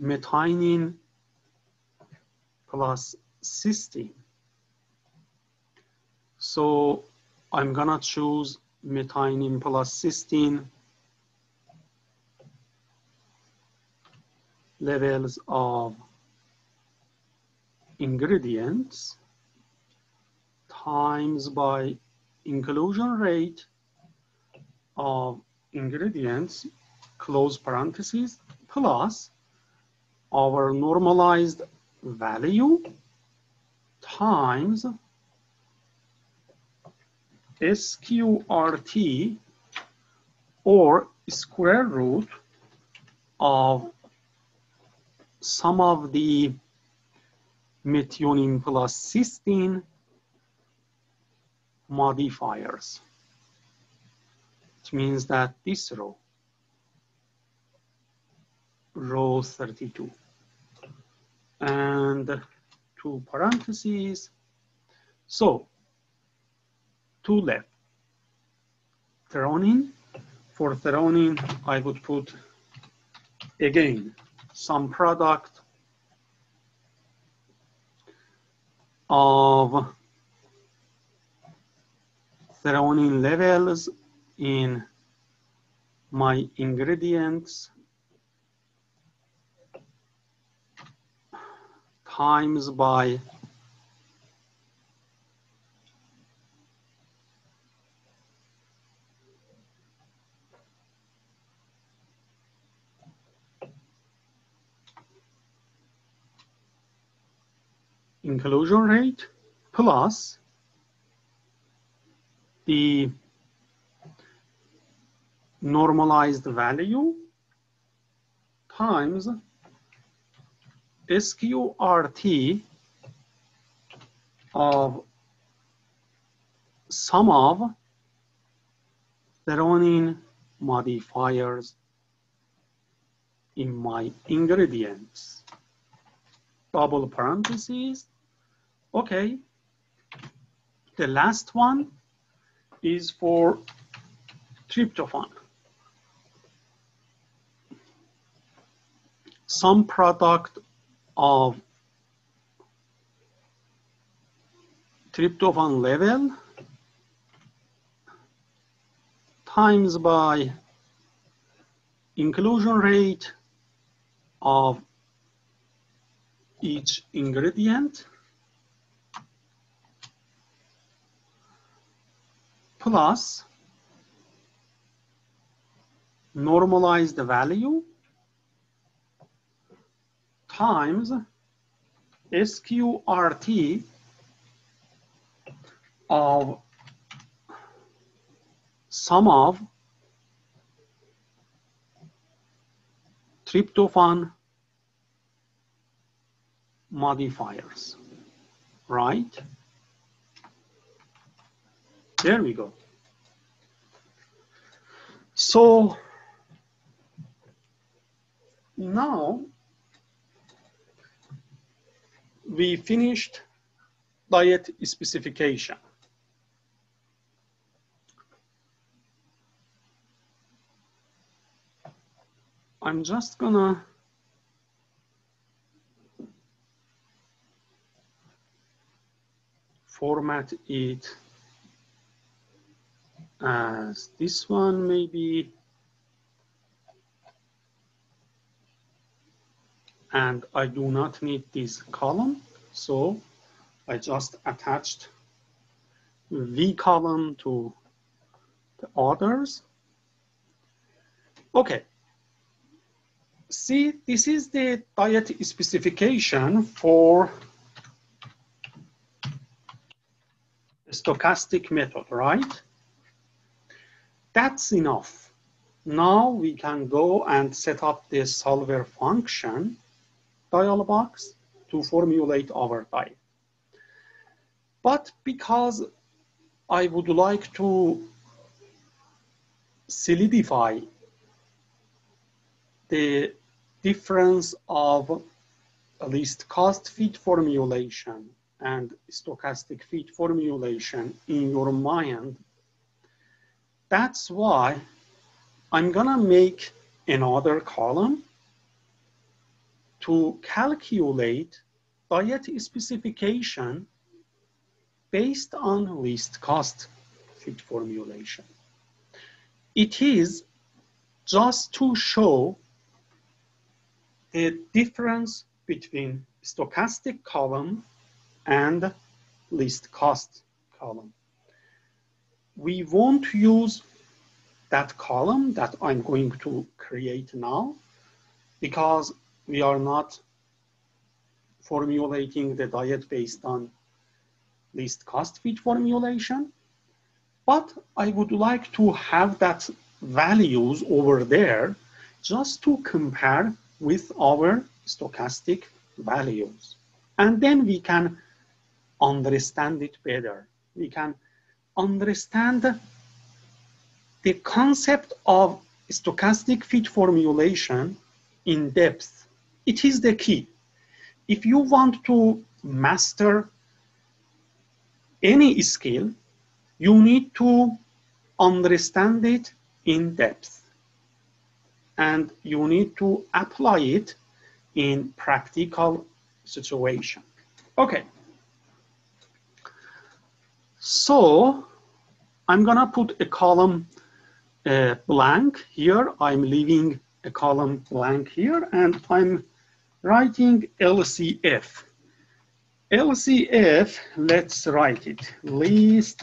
methionine plus cysteine. So I'm gonna choose methionine plus cysteine levels of ingredients times by inclusion rate of ingredients, close parentheses, plus our normalized value times S Q R T or square root of some of the methionine plus cysteine modifiers. It means that this row, row thirty-two, and two parentheses. So two left, threonine. For threonine, I would put again some product of threonine levels in my ingredients times by inclusion rate plus the normalized value times S Q R T of sum of threonine modifiers in my ingredients, double parentheses. Okay, the last one is for tryptophan. Some product of tryptophan level times by inclusion rate of each ingredient plus normalize the value times S Q R T of sum of tryptophan modifiers, right? There we go. So now we finished diet specification. I'm just gonna format it as this one maybe, and I do not need this column, so I just attached V column to the orders. Okay. See, this is the diet specification for the stochastic method, right? That's enough. Now we can go and set up the solver function dialog box to formulate our diet. But because I would like to solidify the difference of least cost fit formulation and stochastic fit formulation in your mind, that's why I'm gonna make another column to calculate diet specification based on least cost fit formulation. It is just to show the difference between stochastic column and least cost column. We won't use that column that I'm going to create now because we are not formulating the diet based on least cost fit formulation, but I would like to have that values over there just to compare with our stochastic values. And then we can understand it better. We can understand the concept of stochastic fit formulation in depth. It is the key. If you want to master any skill, you need to understand it in depth, and you need to apply it in practical situation. Okay. So I'm gonna put a column uh, blank here. I'm leaving a column blank here, and I'm writing L C F. L C F, let's write it, least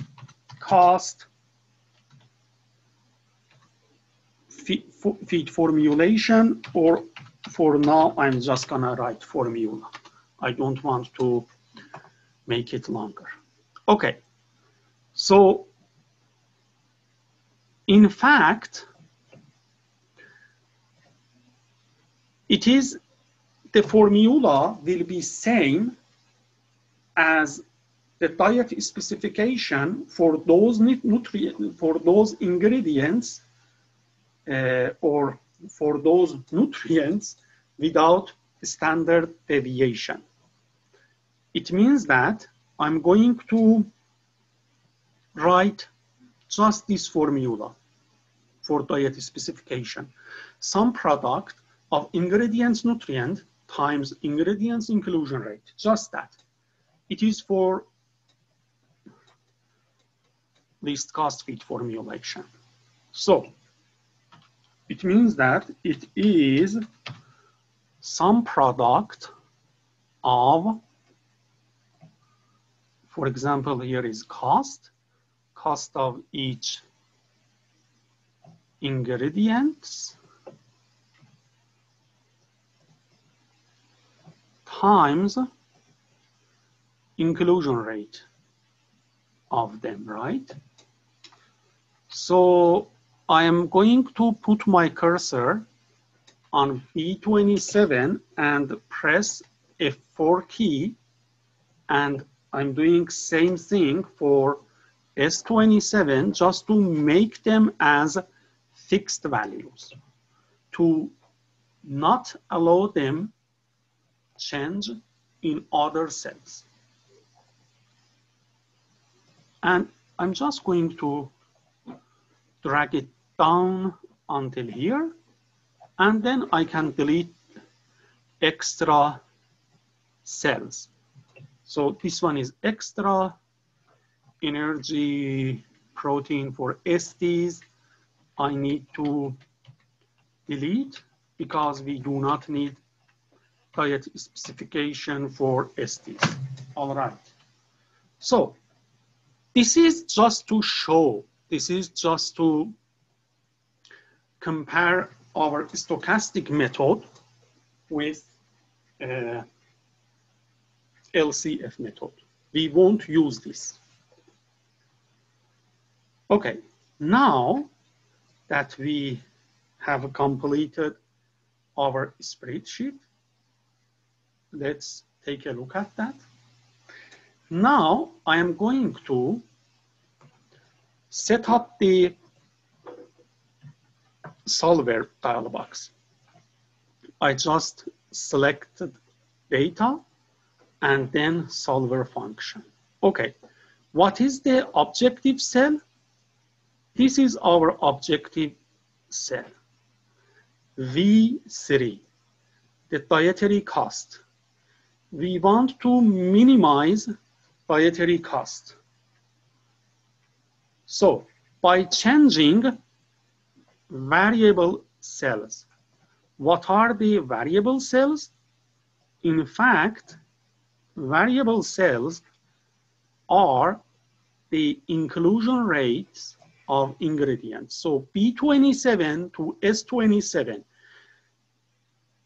cost fit formulation, or for now, I'm just gonna write formula. I don't want to make it longer. Okay, so in fact, it is the formula will be same as the diet specification for those nutrient, for those ingredients uh, or for those nutrients without standard deviation. It means that I'm going to write just this formula for diet specification. Sum product of ingredients nutrient times ingredients inclusion rate, just that. It is for least cost fit formulation. So it means that it is sum product of, for example, here is cost, cost of each ingredients times inclusion rate of them, right? So I am going to put my cursor on B twenty-seven and press F four key, and I'm doing same thing for S twenty-seven just to make them as fixed values, to not allow them change in other cells. And I'm just going to drag it down until here, and then I can delete extra cells. So this one is extra energy protein for S Ts. I need to delete because we do not need diet specification for S Ts. All right. So This is just to show, this is just to compare our stochastic method with uh, L C F method. We won't use this. Okay, now that we have completed our spreadsheet, let's take a look at that. Now I am going to set up the solver dialog box. I just selected data and then solver function. Okay, what is the objective cell? This is our objective cell, V three, the dietary cost. We want to minimize dietary cost. So by changing variable cells, what are the variable cells? In fact, variable cells are the inclusion rates of ingredients. So B twenty-seven to S twenty-seven,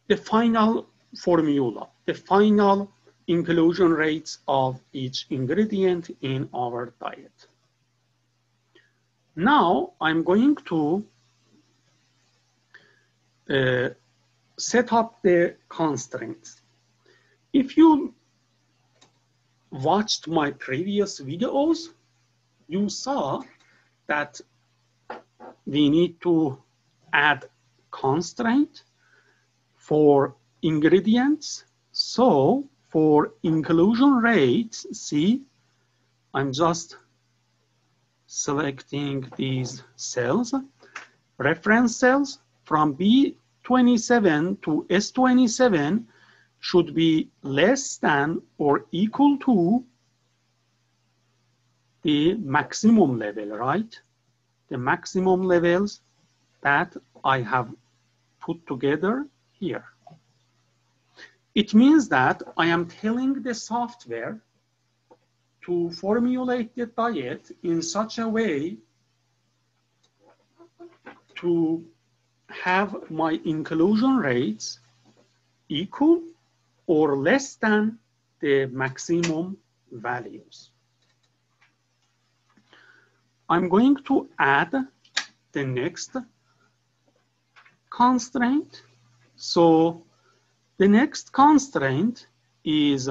the final formula, the final inclusion rates of each ingredient in our diet. Now I'm going to uh, set up the constraints. If you watched my previous videos, you saw that we need to add constraint for ingredients. So for inclusion rates, see, I'm just selecting these cells, reference cells from B twenty-seven to S twenty-seven should be less than or equal to the maximum level, right? The maximum levels that I have put together here. It means that I am telling the software to formulate the diet in such a way to have my inclusion rates equal or less than the maximum values. I'm going to add the next constraint. So the next constraint is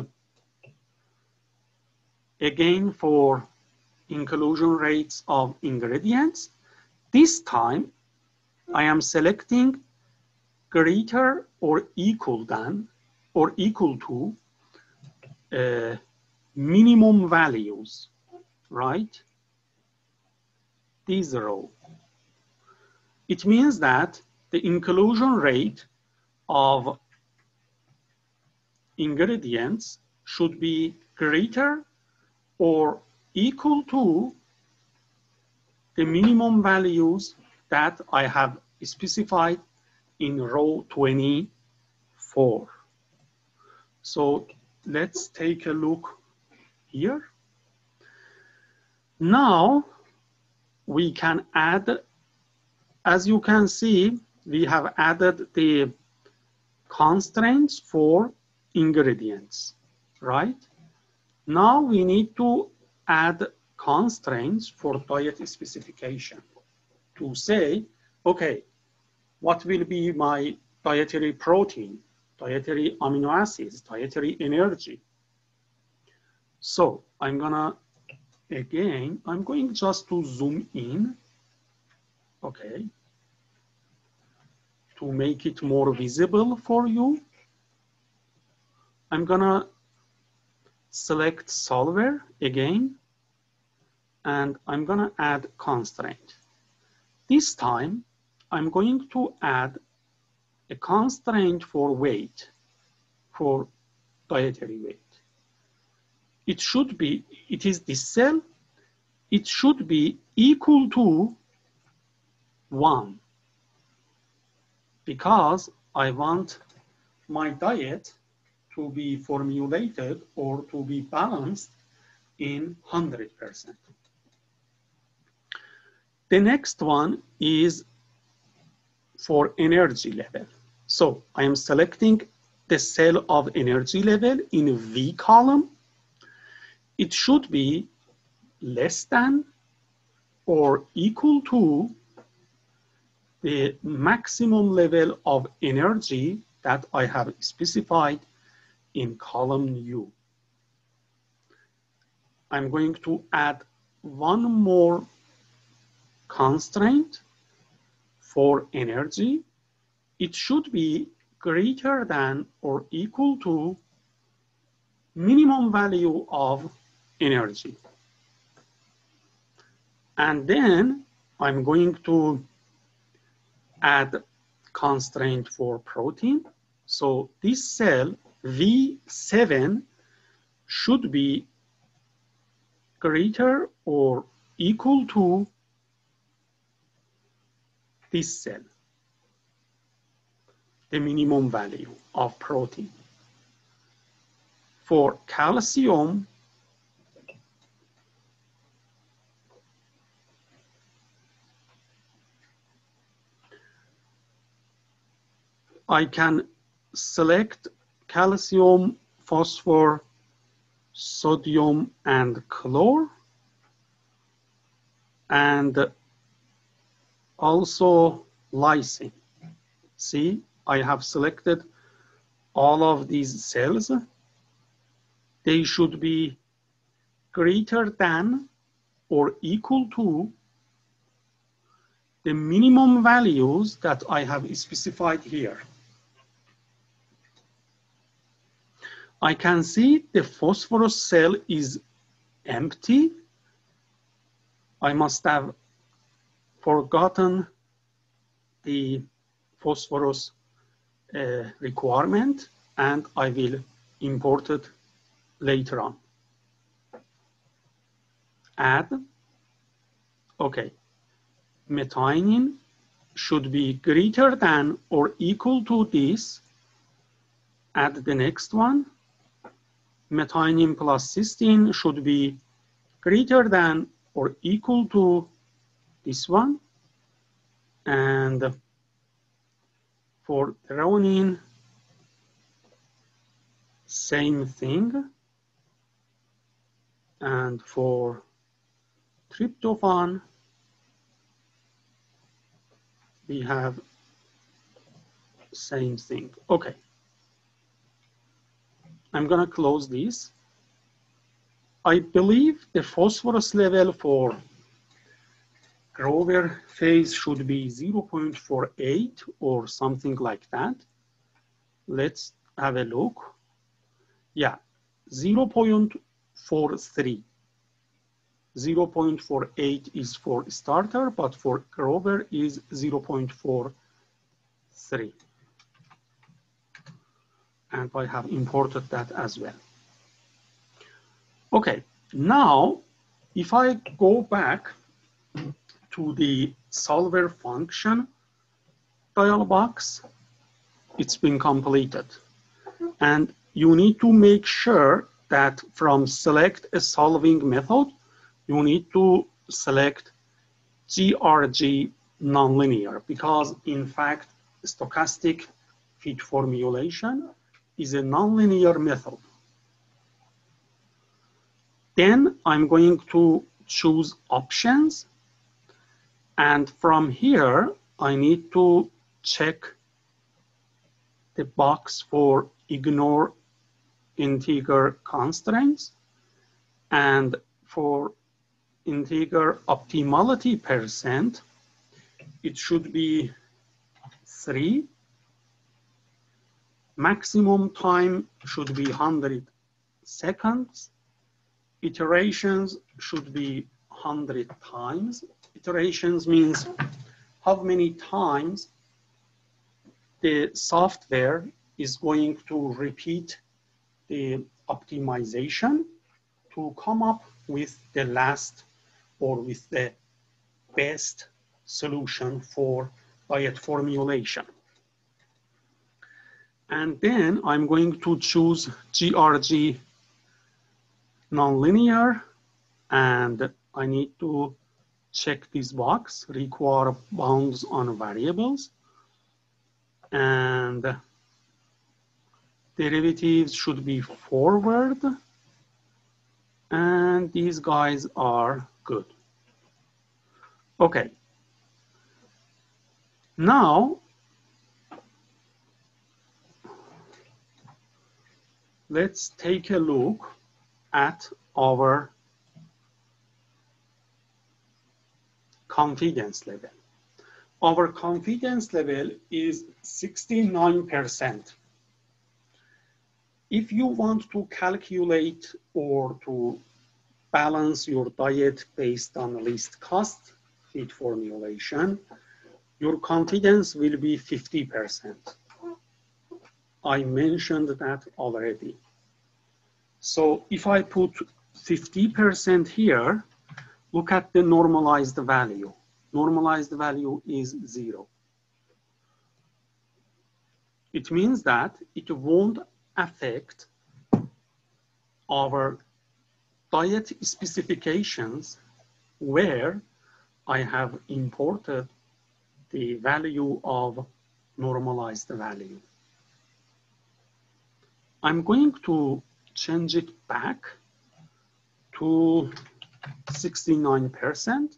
again for inclusion rates of ingredients. This time I am selecting greater or equal than or equal to uh, minimum values, right? This row. It means that the inclusion rate of ingredients should be greater or equal to the minimum values that I have specified in row twenty-four. So let's take a look here. Now, we can add, as you can see, we have added the constraints for ingredients, right? Now we need to add constraints for diet specification to say, okay, what will be my dietary protein, dietary amino acids, dietary energy? So I'm gonna Again, I'm going just to zoom in, okay, to make it more visible for you. I'm gonna select solver again, and I'm gonna add constraint. This time, I'm going to add a constraint for weight, for dietary weight. It should be, it is this cell, it should be equal to one because I want my diet to be formulated or to be balanced in one hundred percent. The next one is for energy level. So I am selecting the cell of energy level in V column. It should be less than or equal to the maximum level of energy that I have specified in column U. I'm going to add one more constraint for energy. It should be greater than or equal to minimum value of energy. And then I'm going to add constraint for protein. So this cell V seven should be greater or equal to this cell, the minimum value of protein. For calcium, I can select calcium, phosphor, sodium, and chlor, and also lysine. See, I have selected all of these cells. They should be greater than or equal to the minimum values that I have specified here. I can see the phosphorus cell is empty. I must have forgotten the phosphorus uh, requirement, and I will import it later on. Add. Okay. Methionine should be greater than or equal to this. Add the next one. Methionine plus cysteine should be greater than or equal to this one. And for threonine, same thing. And for tryptophan, we have same thing. Okay. I'm gonna close this. I believe the phosphorus level for Grover phase should be zero point four eight or something like that. Let's have a look. Yeah, zero point four three. zero point four eight is for starter, but for Grover is zero point four three. And I have imported that as well. Okay, now if I go back to the solver function dialog box, it's been completed. And you need to make sure that from select a solving method, you need to select G R G nonlinear, because in fact, stochastic fit formulation is a nonlinear method. Then I'm going to choose options. And from here, I need to check the box for ignore integer constraints. And for integer optimality percent, it should be three. Maximum time should be one hundred seconds. Iterations should be one hundred times. Iterations means how many times the software is going to repeat the optimization to come up with the last or with the best solution for diet formulation. And then I'm going to choose G R G nonlinear, and I need to check this box, require bounds on variables, and derivatives should be forward, and these guys are good. Okay. Now, let's take a look at our confidence level. Our confidence level is sixty-nine percent. If you want to calculate or to balance your diet based on least cost feed formulation, your confidence will be fifty percent. I mentioned that already. So if I put fifty percent here, look at the normalized value. Normalized value is zero. It means that it won't affect our diet specifications where I have imported the value of normalized value. I'm going to change it back to sixty-nine percent,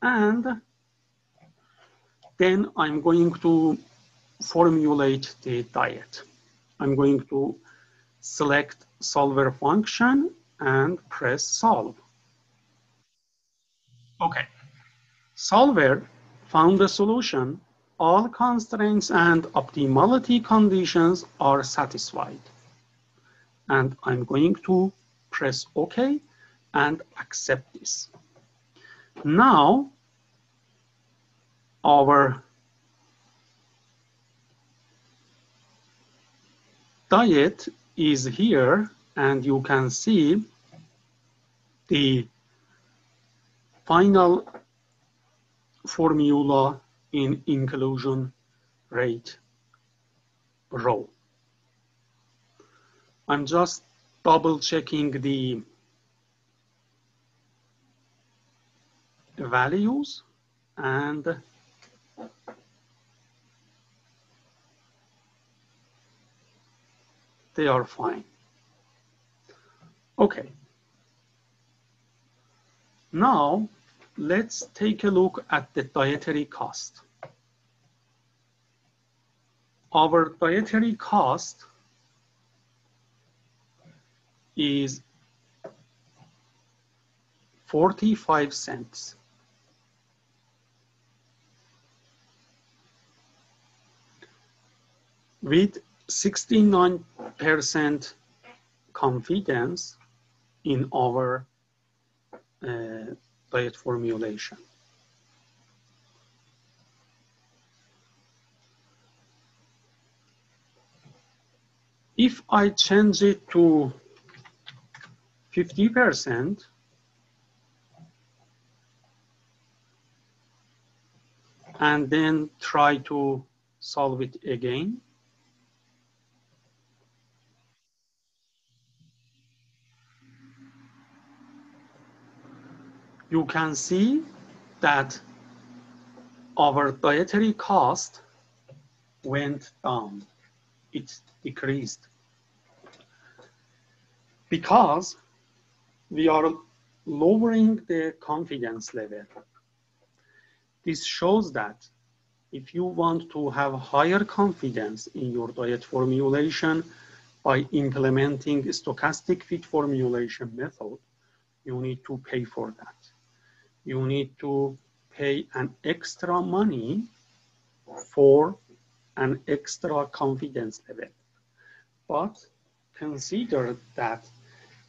and then I'm going to formulate the diet. I'm going to select solver function and press solve. Okay, solver found the solution. All constraints and optimality conditions are satisfied. And I'm going to press OK and accept this. Now, our diet is here, and you can see the final formula in inclusion rate row. I'm just double checking the values, and they are fine. Okay. Now, let's take a look at the dietary cost. Our dietary cost is forty-five cents. With sixty-nine percent confidence in our uh, diet formulation. If I change it to fifty percent, and then try to solve it again, you can see that our dietary cost went down. It decreased because we are lowering the confidence level. This shows that if you want to have higher confidence in your diet formulation by implementing a stochastic feed formulation method, you need to pay for that. You need to pay an extra money for an extra confidence level. But consider that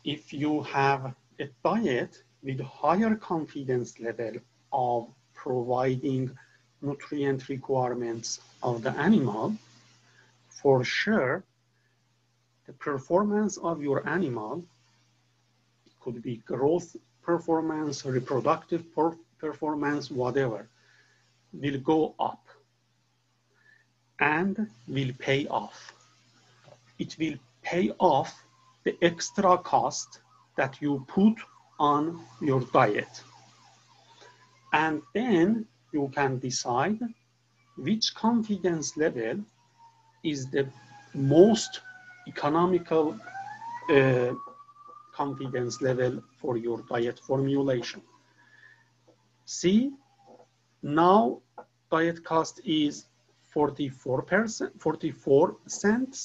if you have a diet with higher confidence level of providing nutrient requirements of the animal, for sure, the performance of your animal could be growth performance, reproductive performance, whatever, will go up and will pay off. It will pay off the extra cost that you put on your diet. And then you can decide which confidence level is the most economical uh, confidence level for your diet formulation. See, now diet cost is forty-four cents.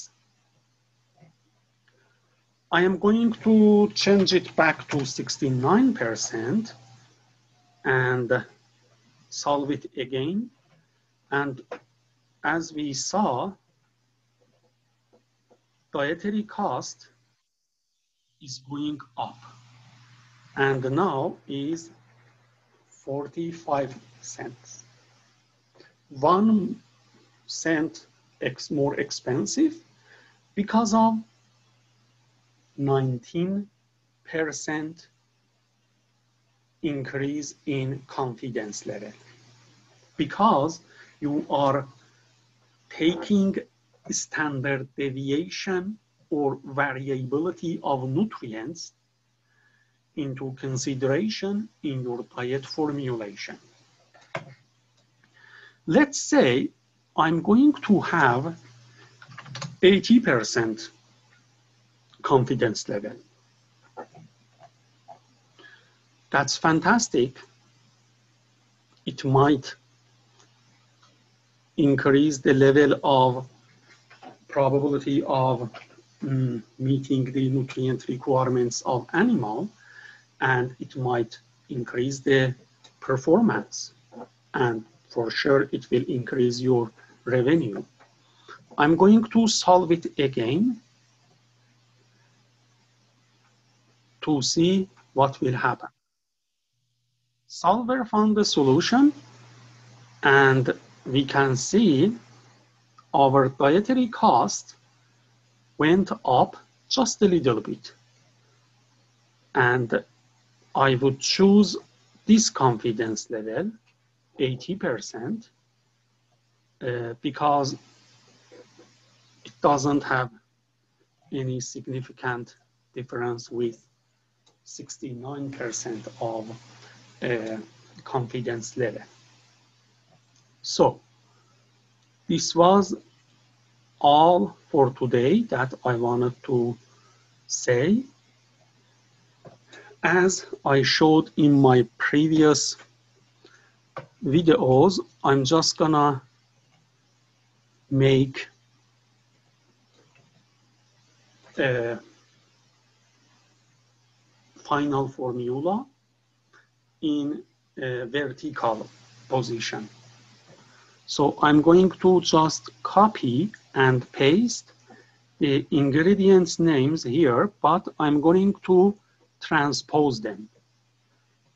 I am going to change it back to sixty-nine percent and solve it again. And as we saw, dietary cost is going up and now is forty-five cents. One cent ex more expensive because of nineteen percent increase in confidence level, because you are taking standard deviation or variability of nutrients into consideration in your diet formulation. Let's say I'm going to have eighty percent confidence level. That's fantastic. It might increase the level of probability of um, meeting the nutrient requirements of animal, and it might increase the performance, and for sure it will increase your revenue. I'm going to solve it again to see what will happen. Solver found the solution, and we can see our dietary cost went up just a little bit. And I would choose this confidence level, eighty percent, uh, because it doesn't have any significant difference with sixty-nine percent of uh, confidence level. So this was all for today that I wanted to say. As I showed in my previous videos, I'm just gonna make a final formula in a vertical position. So I'm going to just copy and paste the ingredients names here, but I'm going to transpose them.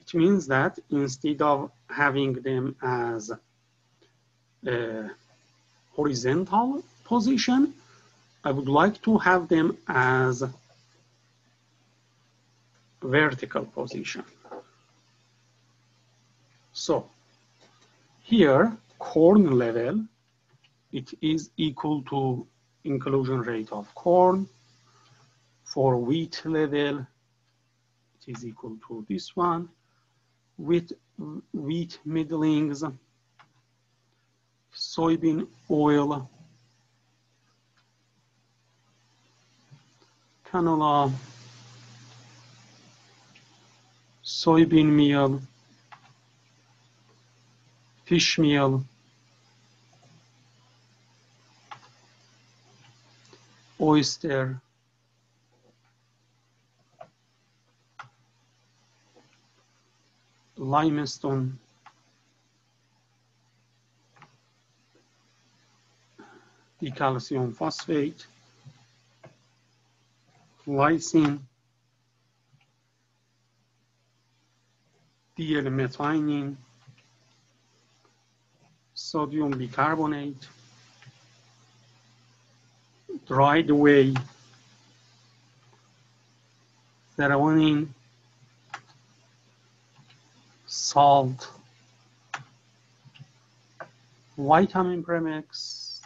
It means that instead of having them as a horizontal position, I would like to have them as vertical position. So here, corn level, it is equal to inclusion rate of corn. For wheat level, it is equal to this one. With wheat middlings, soybean oil, canola, soybean meal, fish meal, oyster, limestone, decalcium phosphate, lysine, D L-methionine, sodium bicarbonate, dried whey, thereonin, salt, vitamin premix,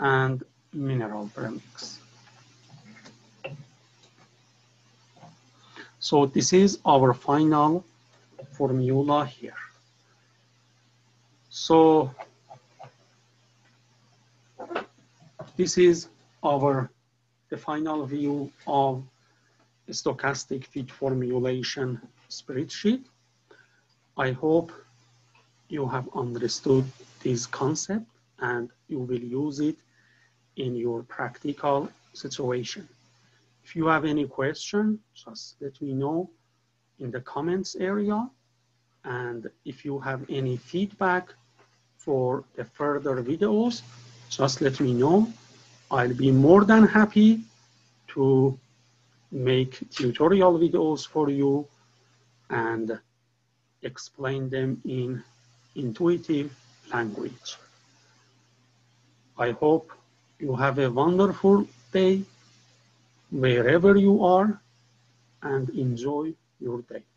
and mineral premix. So this is our final formula here. So this is our the final view of a stochastic feed formulation spreadsheet. I hope you have understood this concept and you will use it in your practical situation. If you have any question, just let me know in the comments area. And if you have any feedback for the further videos, just let me know. I'll be more than happy to make tutorial videos for you and explain them in intuitive language. I hope you have a wonderful day wherever you are and enjoy your day.